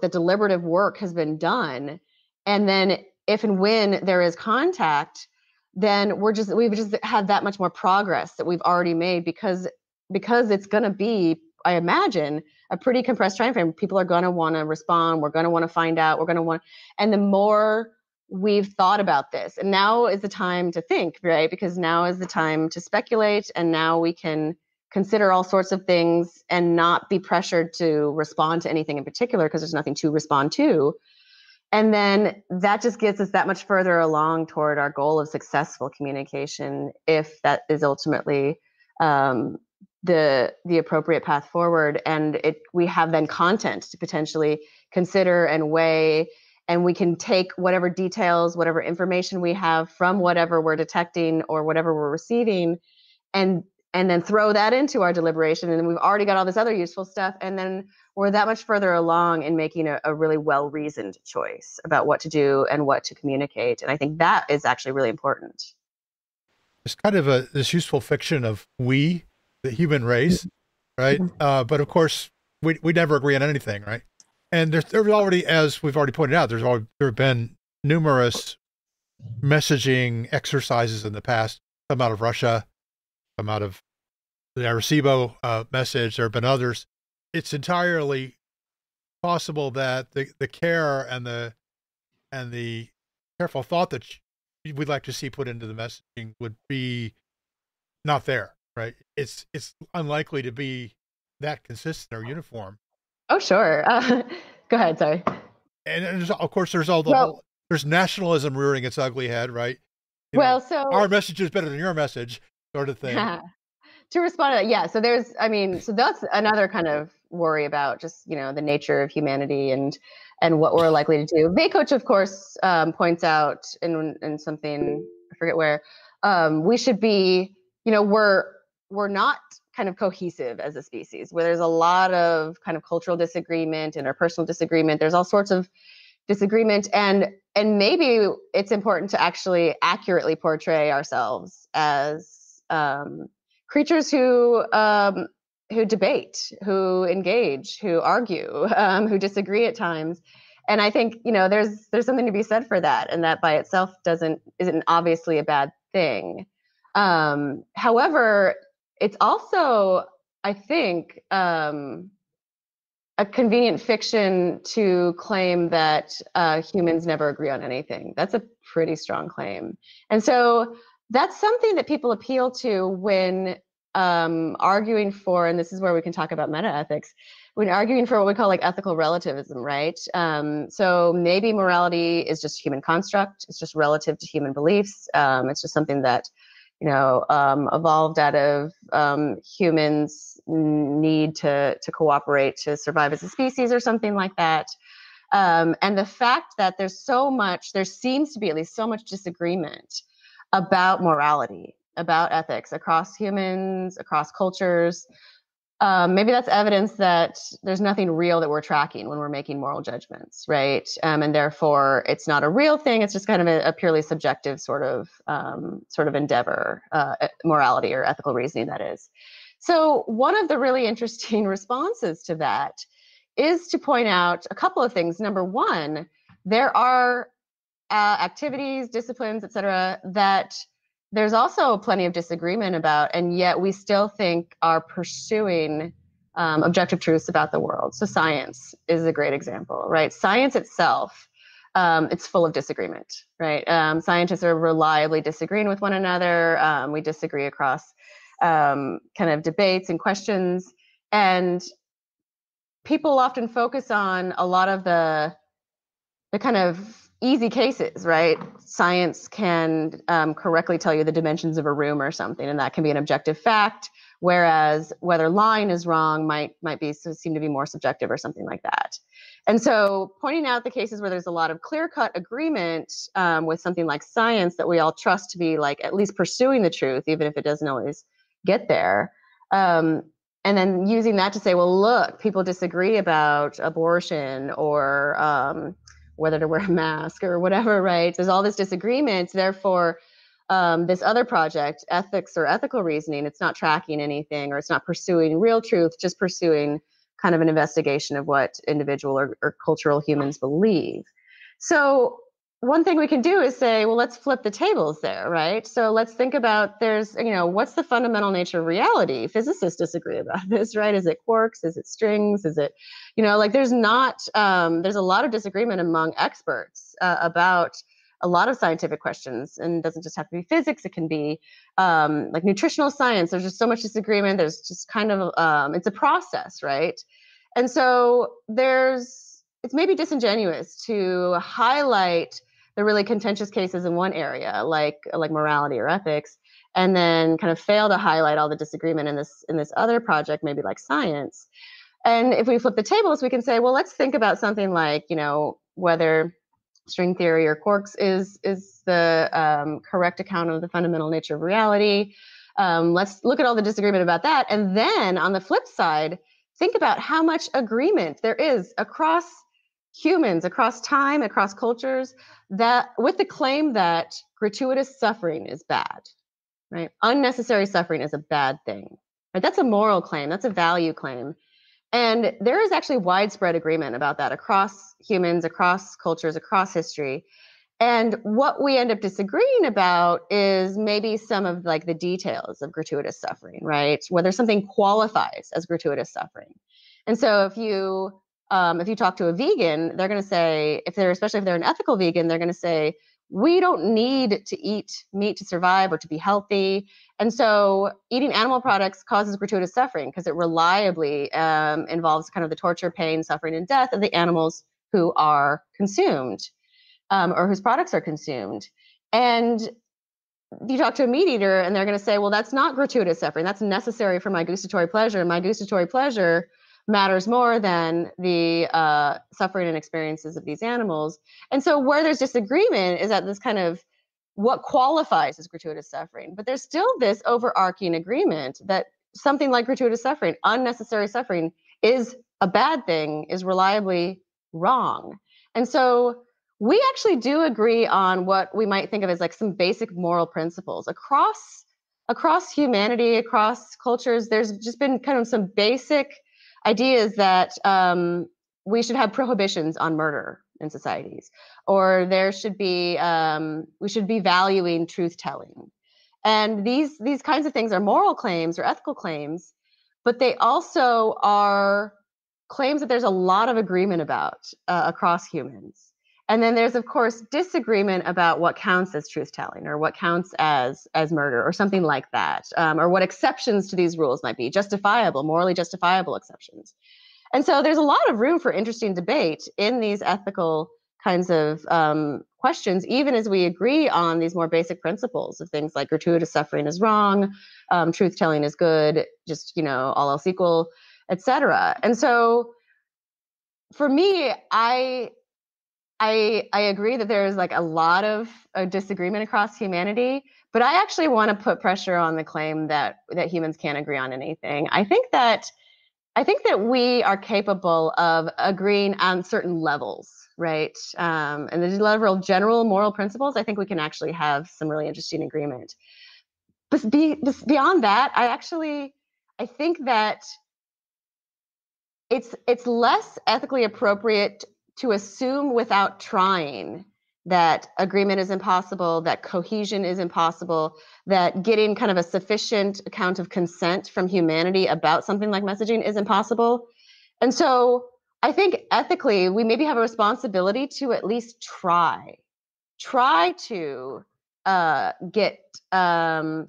deliberative work has been done. And then if and when there is contact, then we've just had that much more progress that we've already made because it's going to be, I imagine, a pretty compressed time frame. People are going to want to respond. We're going to want to find out. We're going to want, and the more we've thought about this, and now is the time to think, right? Because now is the time to speculate, and now we can consider all sorts of things and not be pressured to respond to anything in particular because there's nothing to respond to. And then that just gets us that much further along toward our goal of successful communication, if that is ultimately the appropriate path forward. And we have then content to potentially consider and weigh, and we can take whatever details, whatever information we have from whatever we're detecting or whatever we're receiving, and then throw that into our deliberation. And then we've already got all this other useful stuff. And then we're that much further along in making a really well-reasoned choice about what to do and what to communicate. And I think that is actually really important. It's kind of this useful fiction of we, the human race, right? But of course, we never agree on anything, right? And there's already, as we've already pointed out, there have been numerous messaging exercises in the past. Some out of Russia, some out of the Arecibo message. There have been others. It's entirely possible that the care and the careful thought that we'd like to see put into the messaging would be not there, right? It's unlikely to be that consistent or uniform. Oh, sure. Go ahead. Sorry. And of course, there's all the whole, there's nationalism rearing its ugly head, right? So our message is better than your message, sort of thing. To respond to that, yeah. So there's, I mean, so that's another kind of worry about just, you know, the nature of humanity and what we're likely to do. Vakoch, of course, points out in something, I forget where, we should be, you know, we're not kind of cohesive as a species, where there's a lot of kind of cultural disagreement and interpersonal disagreement. There's all sorts of disagreement, and maybe it's important to actually accurately portray ourselves as creatures who debate, who engage, who argue, who disagree at times. And I think, you know, there's something to be said for that, and that by itself isn't obviously a bad thing. However, it's also, I think, a convenient fiction to claim that humans never agree on anything. That's a pretty strong claim. And so that's something that people appeal to when arguing for, and this is where we can talk about metaethics, when arguing for what we call like ethical relativism, right? So maybe morality is just a human construct. It's just relative to human beliefs. It's just something that, you know, evolved out of humans' need to cooperate to survive as a species or something like that. And the fact that there seems to be at least so much disagreement about morality, about ethics across humans, across cultures, maybe that's evidence that there's nothing real that we're tracking when we're making moral judgments, right? And therefore, it's not a real thing. It's just kind of a purely subjective sort of endeavor, morality or ethical reasoning, that is. So one of the really interesting responses to that is to point out a couple of things. Number one, there are activities, disciplines, et cetera, that there's also plenty of disagreement about, and yet we still think are pursuing objective truths about the world. So science is a great example, right? Science itself, it's full of disagreement, right? Scientists are reliably disagreeing with one another. We disagree across kind of debates and questions. And people often focus on a lot of the kind of easy cases, right? Science can correctly tell you the dimensions of a room or something, and that can be an objective fact, whereas whether line is wrong might seem to be more subjective or something like that. And so pointing out the cases where there's a lot of clear-cut agreement with something like science that we all trust to be like at least pursuing the truth, even if it doesn't always get there. And then using that to say, well, look, people disagree about abortion or whether to wear a mask or whatever, right? There's all this disagreement. Therefore, this other project, ethics or ethical reasoning, it's not tracking anything, or it's not pursuing real truth, just pursuing kind of an investigation of what individual or cultural humans believe. So one thing we can do is say, well, let's flip the tables there, right? So let's think about what's the fundamental nature of reality? Physicists disagree about this, right? Is it quarks? Is it strings? Is it, there's a lot of disagreement among experts about a lot of scientific questions, and it doesn't just have to be physics. It can be like nutritional science. There's just so much disagreement. There's just kind of, it's a process, right? And so it's maybe disingenuous to highlight the really contentious cases in one area, like morality or ethics, and then kind of fail to highlight all the disagreement in this other project, maybe like science. And if we flip the tables, we can say, well, let's think about something like, whether string theory or quarks is the correct account of the fundamental nature of reality. Let's look at all the disagreement about that, and then on the flip side, think about how much agreement there is across humans, across time, across cultures, that with the claim that gratuitous suffering is bad, right? Unnecessary suffering is a bad thing, right? That's a moral claim. That's a value claim. And there is actually widespread agreement about that across humans, across cultures, across history. And what we end up disagreeing about is maybe some of like the details of gratuitous suffering, right? Whether something qualifies as gratuitous suffering. And so if you talk to a vegan, they're going to say, especially if they're an ethical vegan, they're going to say, we don't need to eat meat to survive or to be healthy. And so eating animal products causes gratuitous suffering because it reliably involves kind of the torture, pain, suffering, and death of the animals who are consumed or whose products are consumed. And you talk to a meat eater and they're going to say, well, that's not gratuitous suffering. That's necessary for my gustatory pleasure. And my gustatory pleasure matters more than the suffering and experiences of these animals. And so where there's disagreement is that this kind of what qualifies as gratuitous suffering, but there's still this overarching agreement that something like gratuitous suffering, unnecessary suffering, is a bad thing, is reliably wrong. And so we actually do agree on what we might think of as like some basic moral principles across humanity, across cultures. There's just been kind of some basic ideas that we should have prohibitions on murder in societies, or there should be we should be valuing truth telling, and these kinds of things are moral claims or ethical claims, but they also are claims that there's a lot of agreement about across humans. And then there's of course disagreement about what counts as truth telling, or what counts as murder, or something like that, or what exceptions to these rules might be, justifiable, morally justifiable exceptions. And so there's a lot of room for interesting debate in these ethical kinds of questions, even as we agree on these more basic principles of things like gratuitous suffering is wrong, truth telling is good, just, you know, all else equal, etc. And so for me, I agree that there's like a lot of disagreement across humanity, but I actually want to put pressure on the claim that humans can't agree on anything. I think that we are capable of agreeing on certain levels, right? And the level of general moral principles, I think we can actually have some really interesting agreement. But beyond that, I think that it's less ethically appropriate to assume without trying that agreement is impossible, that cohesion is impossible, that getting kind of a sufficient account of consent from humanity about something like messaging is impossible. And so I think ethically, we maybe have a responsibility to at least try to get some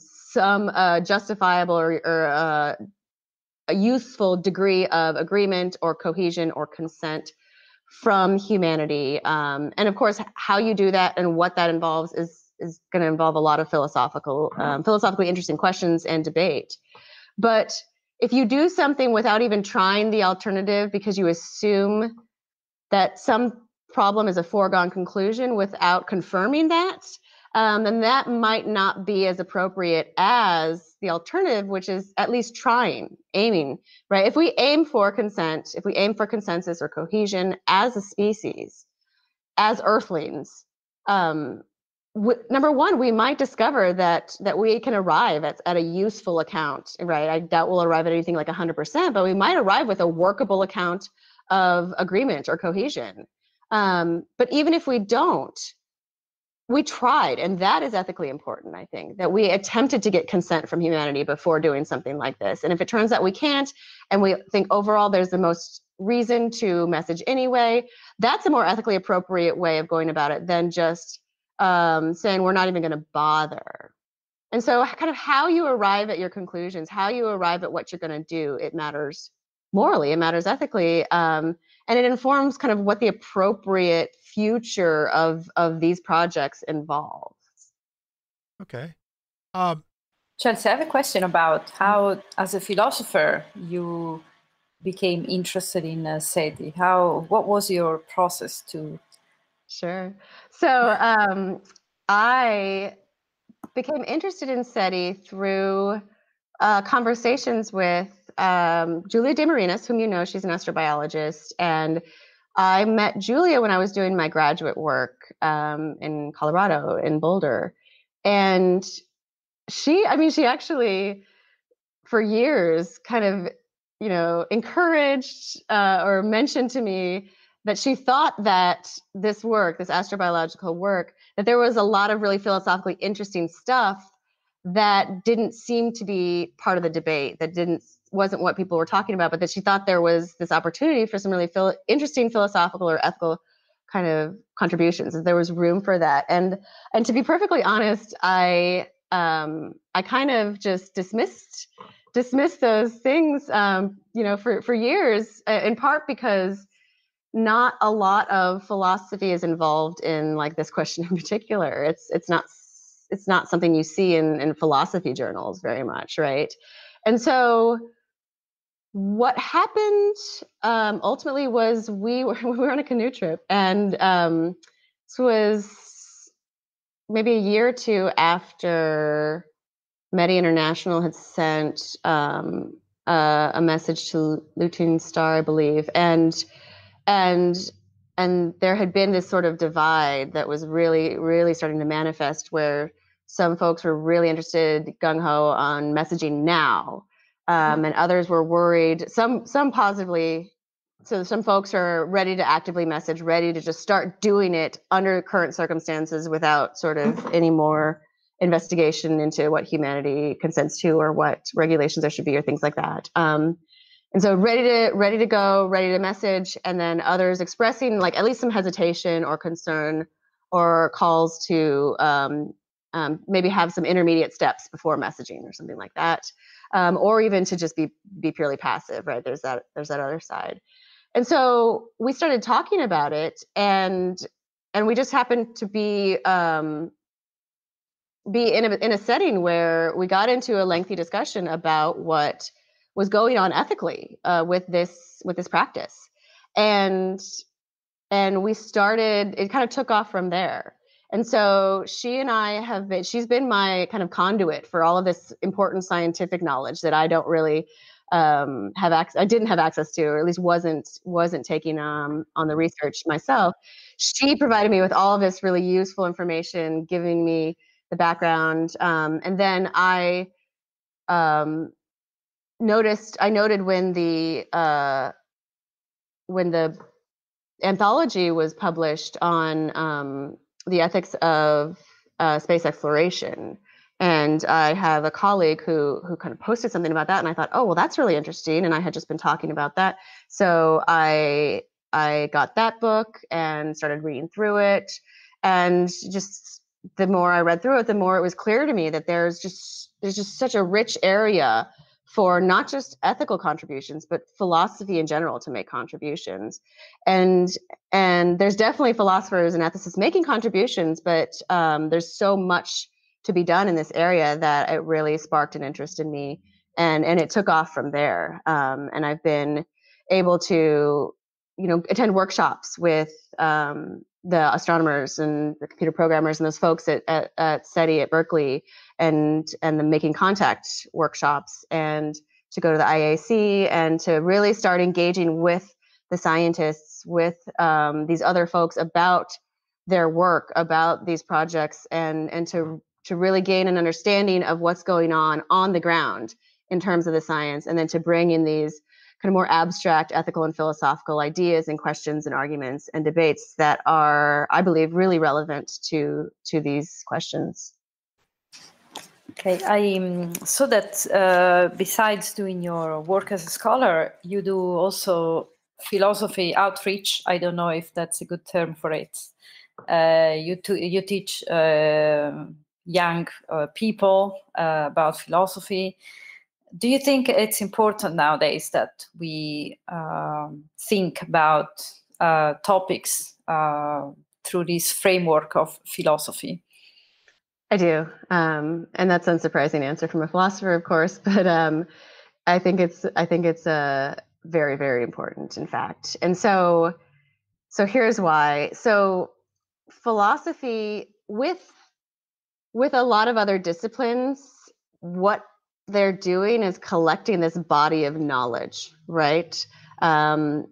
justifiable or a useful degree of agreement or cohesion or consent from humanity. And of course, how you do that and what that involves is going to involve a lot of philosophically interesting questions and debate. But if you do something without even trying the alternative because you assume that some problem is a foregone conclusion without confirming that, then that might not be as appropriate as the alternative, which is at least trying, aiming, right? If we aim for consent, if we aim for consensus or cohesion as a species, as earthlings, number one, we might discover that we can arrive at a useful account, right? I doubt we'll arrive at anything like 100%, but we might arrive with a workable account of agreement or cohesion. But even if we don't, we tried, and that is ethically important, I think, that we attempted to get consent from humanity before doing something like this. And if it turns out we can't, and we think overall there's the most reason to message anyway, that's a more ethically appropriate way of going about it than just saying we're not even going to bother. And so kind of how you arrive at your conclusions, how you arrive at what you're going to do, it matters morally, it matters ethically, and it informs kind of what the appropriate future of these projects involves. Okay. Chelsea, I have a question about how, as a philosopher, you became interested in SETI. What was your process to? Sure. So I became interested in SETI through conversations with Julia DeMarines, whom you know, she's an astrobiologist, and I met Julia when I was doing my graduate work in Colorado, in Boulder. And she actually, for years, kind of you know, encouraged or mentioned to me that she thought that this work, this astrobiological work, that there was a lot of really philosophically interesting stuff that didn't seem to be part of the debate, that wasn't what people were talking about, but that she thought there was this opportunity for some really interesting philosophical or ethical kind of contributions, that there was room for that. And to be perfectly honest, I kind of just dismissed those things, you know, for years, in part because not a lot of philosophy is involved in like this question in particular. It's not something you see in philosophy journals very much, right? And so what happened ultimately was we were on a canoe trip, and this was maybe a year or two after METI International had sent a message to Luyten's Star, I believe, and there had been this sort of divide that was really, really starting to manifest, where some folks were really interested, gung-ho on messaging now, and others were worried, some positively. So some folks are ready to actively message, ready to just start doing it under current circumstances without sort of any more investigation into what humanity consents to or what regulations there should be or things like that. And so ready to go, ready to message, and then others expressing like at least some hesitation or concern or calls to maybe have some intermediate steps before messaging or something like that, or even to just be purely passive, right? There's that other side. And so we started talking about it, and we just happened to be in a setting where we got into a lengthy discussion about what was going on ethically with this practice, and we started. It kind of took off from there. And so she and I have been. She's been my kind of conduit for all of this important scientific knowledge that I don't really have access. I didn't have access to, or at least wasn't taking on the research myself. She provided me with all of this really useful information, giving me the background, and then I. I noted when the anthology was published on the ethics of space exploration, and I have a colleague who kind of posted something about that, and I thought, oh well, that's really interesting, and I had just been talking about that, so I got that book and started reading through it, and just the more I read through it, the more it was clear to me that there's just such a rich area for not just ethical contributions, but philosophy in general to make contributions. And there's definitely philosophers and ethicists making contributions, but there's so much to be done in this area that it really sparked an interest in me. And it took off from there. And I've been able to, you know, attend workshops with the astronomers and the computer programmers and those folks at SETI at Berkeley, and the Making Contact workshops, and to go to the IAC, and to really start engaging with the scientists, with these other folks about their work, about these projects, and to really gain an understanding of what's going on the ground in terms of the science, and then to bring in these kind of more abstract ethical and philosophical ideas and questions and arguments and debates that are, I believe, really relevant to these questions. Okay, I saw that besides doing your work as a scholar, you do also philosophy outreach. I don't know if that's a good term for it. You teach young people about philosophy. Do you think it's important nowadays that we think about topics through this framework of philosophy? I do, and that's an unsurprising answer from a philosopher, of course. But I think it's very, very important, in fact. And so here's why. So philosophy, with a lot of other disciplines, what they're doing is collecting this body of knowledge, right? And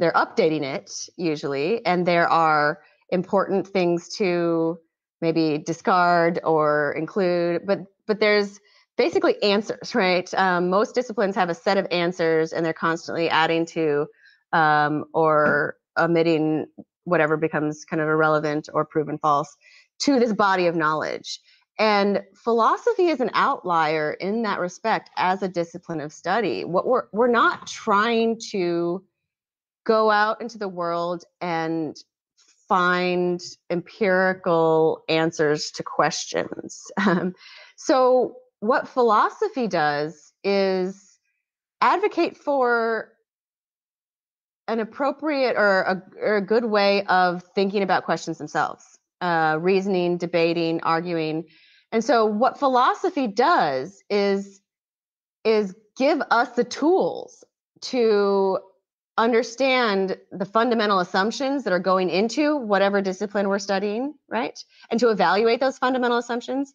they're updating it usually, and there are important things to maybe discard or include, but there's basically answers, right? Most disciplines have a set of answers, and they're constantly adding to or omitting whatever becomes kind of irrelevant or proven false to this body of knowledge. And philosophy is an outlier in that respect as a discipline of study. What we're not trying to go out into the world and find empirical answers to questions. So what philosophy does is advocate for an appropriate or a good way of thinking about questions themselves, reasoning, debating, arguing. And so what philosophy does is give us the tools to understand the fundamental assumptions that are going into whatever discipline we're studying, right? And to evaluate those fundamental assumptions,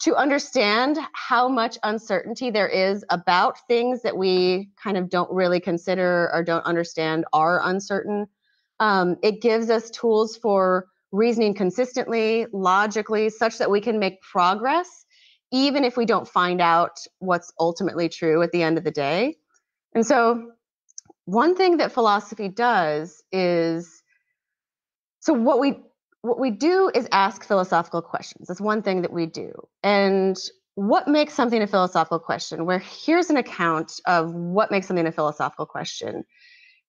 to understand how much uncertainty there is about things that we kind of don't really consider or don't understand are uncertain. It gives us tools for reasoning consistently, logically, such that we can make progress, even if we don't find out what's ultimately true at the end of the day. And so one thing that philosophy does is, so what we do is ask philosophical questions. That's one thing that we do. And what makes something a philosophical question? Where here's an account of what makes something a philosophical question.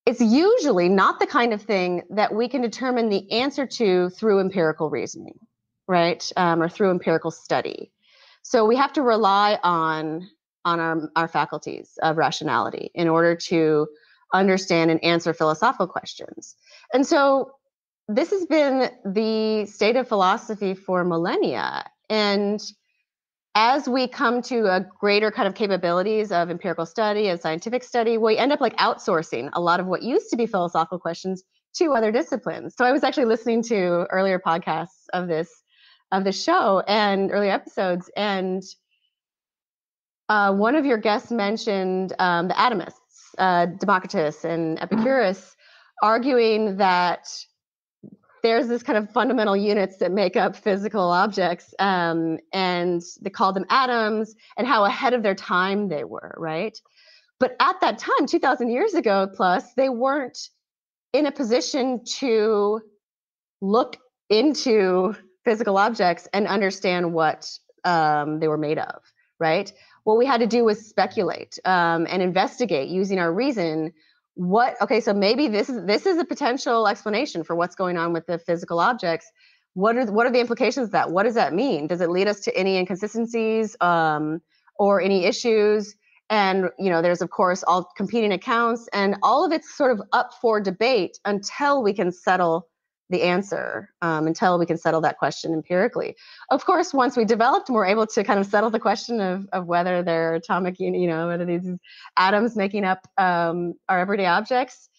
It's usually not the kind of thing that we can determine the answer to through empirical reasoning, right? Or through empirical study. So we have to rely on our faculties of rationality in order to understand and answer philosophical questions. And so this has been the state of philosophy for millennia. And as we come to a greater kind of capabilities of empirical study and scientific study, we end up like outsourcing a lot of what used to be philosophical questions to other disciplines. So I was actually listening to earlier podcasts of this show and earlier episodes. And one of your guests mentioned the atomists. Democritus and Epicurus, arguing that there's this kind of fundamental units that make up physical objects, and they called them atoms, and how ahead of their time they were, right? But at that time, 2,000 years ago plus, they weren't in a position to look into physical objects and understand what they were made of, right? What we had to do was speculate and investigate using our reason. So maybe this is a potential explanation for what's going on with the physical objects. What are the implications of that? What does that mean? Does it lead us to any inconsistencies or any issues? And there's of course all competing accounts, and all of it's sort of up for debate until we can settle the answer, until we can settle that question empirically. Of course, once we developed and we're able to kind of settle the question of whether they're atomic, whether these atoms making up our everyday objects,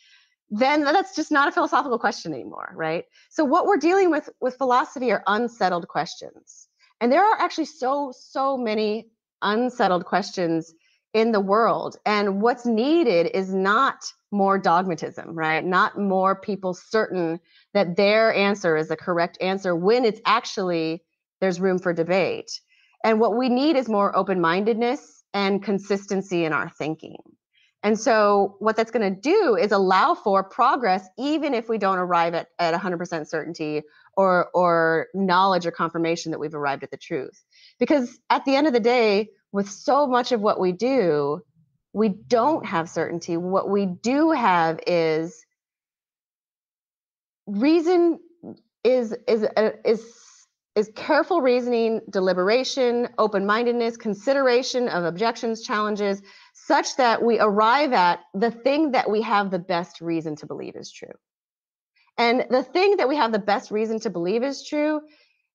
then that's just not a philosophical question anymore, right? So what we're dealing with philosophy are unsettled questions. And there are actually so many unsettled questions in the world. And what's needed is not more dogmatism, right? Not more people certain that their answer is the correct answer when it's actually, there's room for debate. And what we need is more open-mindedness and consistency in our thinking. And so what that's going to do is allow for progress, even if we don't arrive at 100% certainty or knowledge or confirmation that we've arrived at the truth. Because at the end of the day, with so much of what we do, we don't have certainty. What we do have is reason, is careful reasoning, deliberation, open-mindedness, consideration of objections, challenges, such that we arrive at the thing that we have the best reason to believe is true. And the thing that we have the best reason to believe is true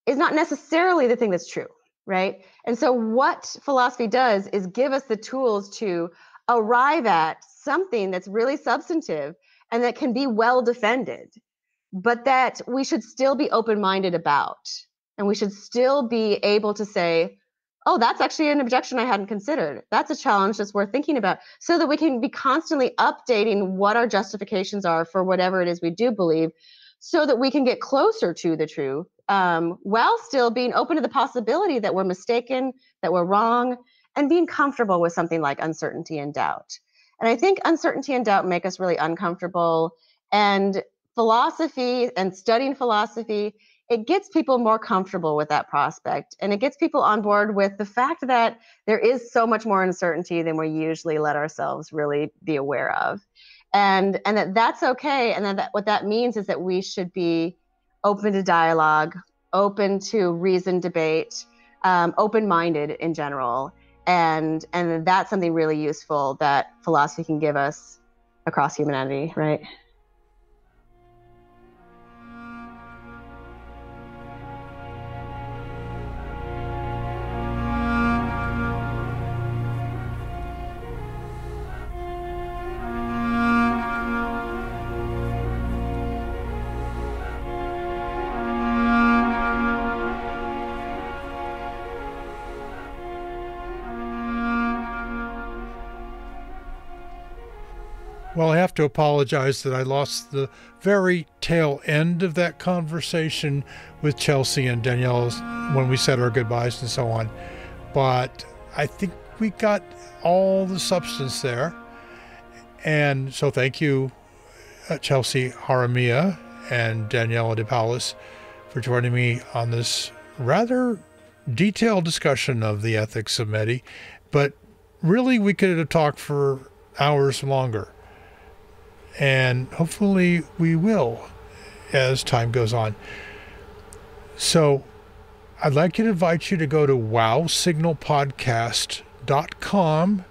is not necessarily the thing that's true, right? And so what philosophy does is give us the tools to arrive at something that's really substantive and that can be well defended, but that we should still be open-minded about. And we should still be able to say, oh, that's actually an objection I hadn't considered. That's a challenge that's worth thinking about, so that we can be constantly updating what our justifications are for whatever it is we do believe, so that we can get closer to the truth, while still being open to the possibility that we're mistaken, that we're wrong, and being comfortable with something like uncertainty and doubt. And I think uncertainty and doubt make us really uncomfortable. And philosophy and studying philosophy, it gets people more comfortable with that prospect. And it gets people on board with the fact that there is so much more uncertainty than we usually let ourselves really be aware of. And that that's okay. And then that, what that means is that we should be open to dialogue, open to reasoned debate, open-minded in general. And that's something really useful that philosophy can give us across humanity, right? Well, I have to apologize that I lost the very tail end of that conversation with Chelsea and Danielle when we said our goodbyes and so on. But I think we got all the substance there. And so thank you, Chelsea Haramia and Daniela De Paulis, for joining me on this rather detailed discussion of the ethics of METI. But really, we could have talked for hours longer. And hopefully we will as time goes on. So I'd like to invite you to go to wowsignalpodcast.com,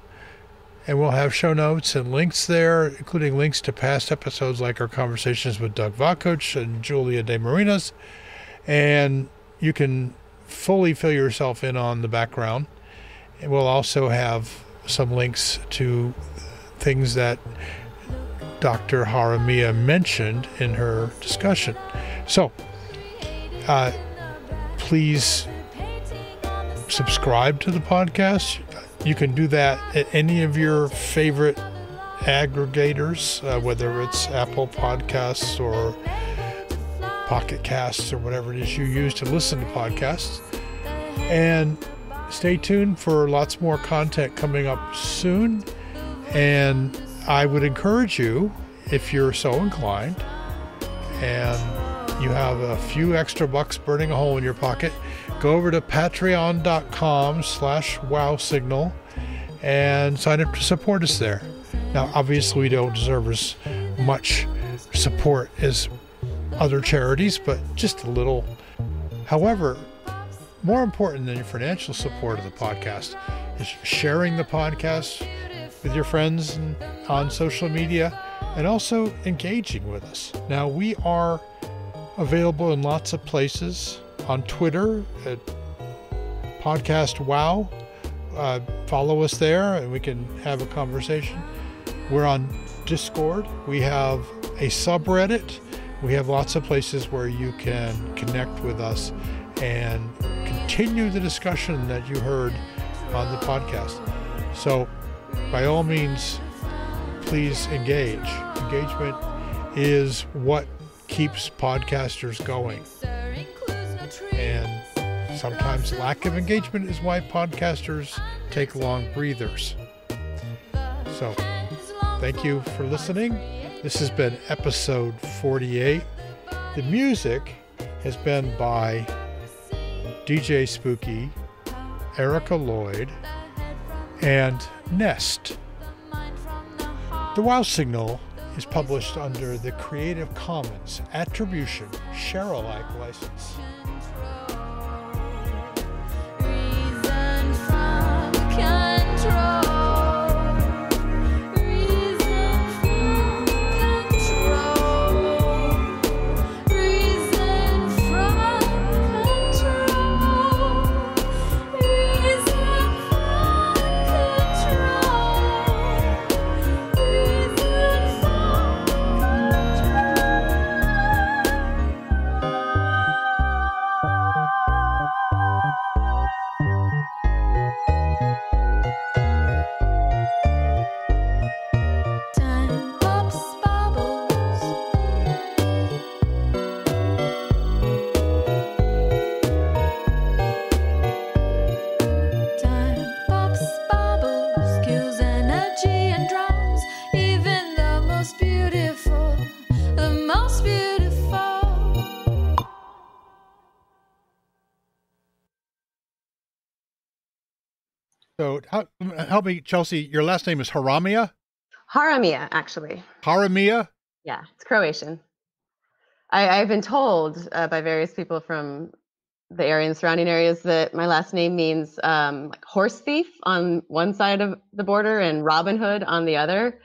and we'll have show notes and links there, including links to past episodes like our conversations with Doug Vakoch and Julia DeMarines. And you can fully fill yourself in on the background. And we'll also have some links to things that Dr. Haramia mentioned in her discussion. So please subscribe to the podcast. You can do that at any of your favorite aggregators, whether it's Apple Podcasts or Pocket Casts or whatever it is you use to listen to podcasts. And stay tuned for lots more content coming up soon. And I would encourage you, if you're so inclined and you have a few extra bucks burning a hole in your pocket, go over to patreon.com/wowsignal and sign up to support us there. Now, obviously, we don't deserve as much support as other charities, but just a little. However, more important than your financial support of the podcast is sharing the podcast with your friends and on social media, and also engaging with us. Now, we are available in lots of places. On Twitter at Podcast Wow. Follow us there and we can have a conversation. We're on Discord. We have a subreddit. We have lots of places where you can connect with us and continue the discussion that you heard on the podcast. So, by all means, please engage. Engagement is what keeps podcasters going. And sometimes lack of engagement is why podcasters take long breathers. So, thank you for listening. This has been episode 48. The music has been by DJ Spooky, Erika Lloyd, and Nest. The Wow! Signal is published under the Creative Commons Attribution Share-alike license. So help me, Chelsea, your last name is Haramia? Haramia, actually. Haramia? Yeah, it's Croatian. I've been told by various people from the area and surrounding areas that my last name means like horse thief on one side of the border and Robin Hood on the other.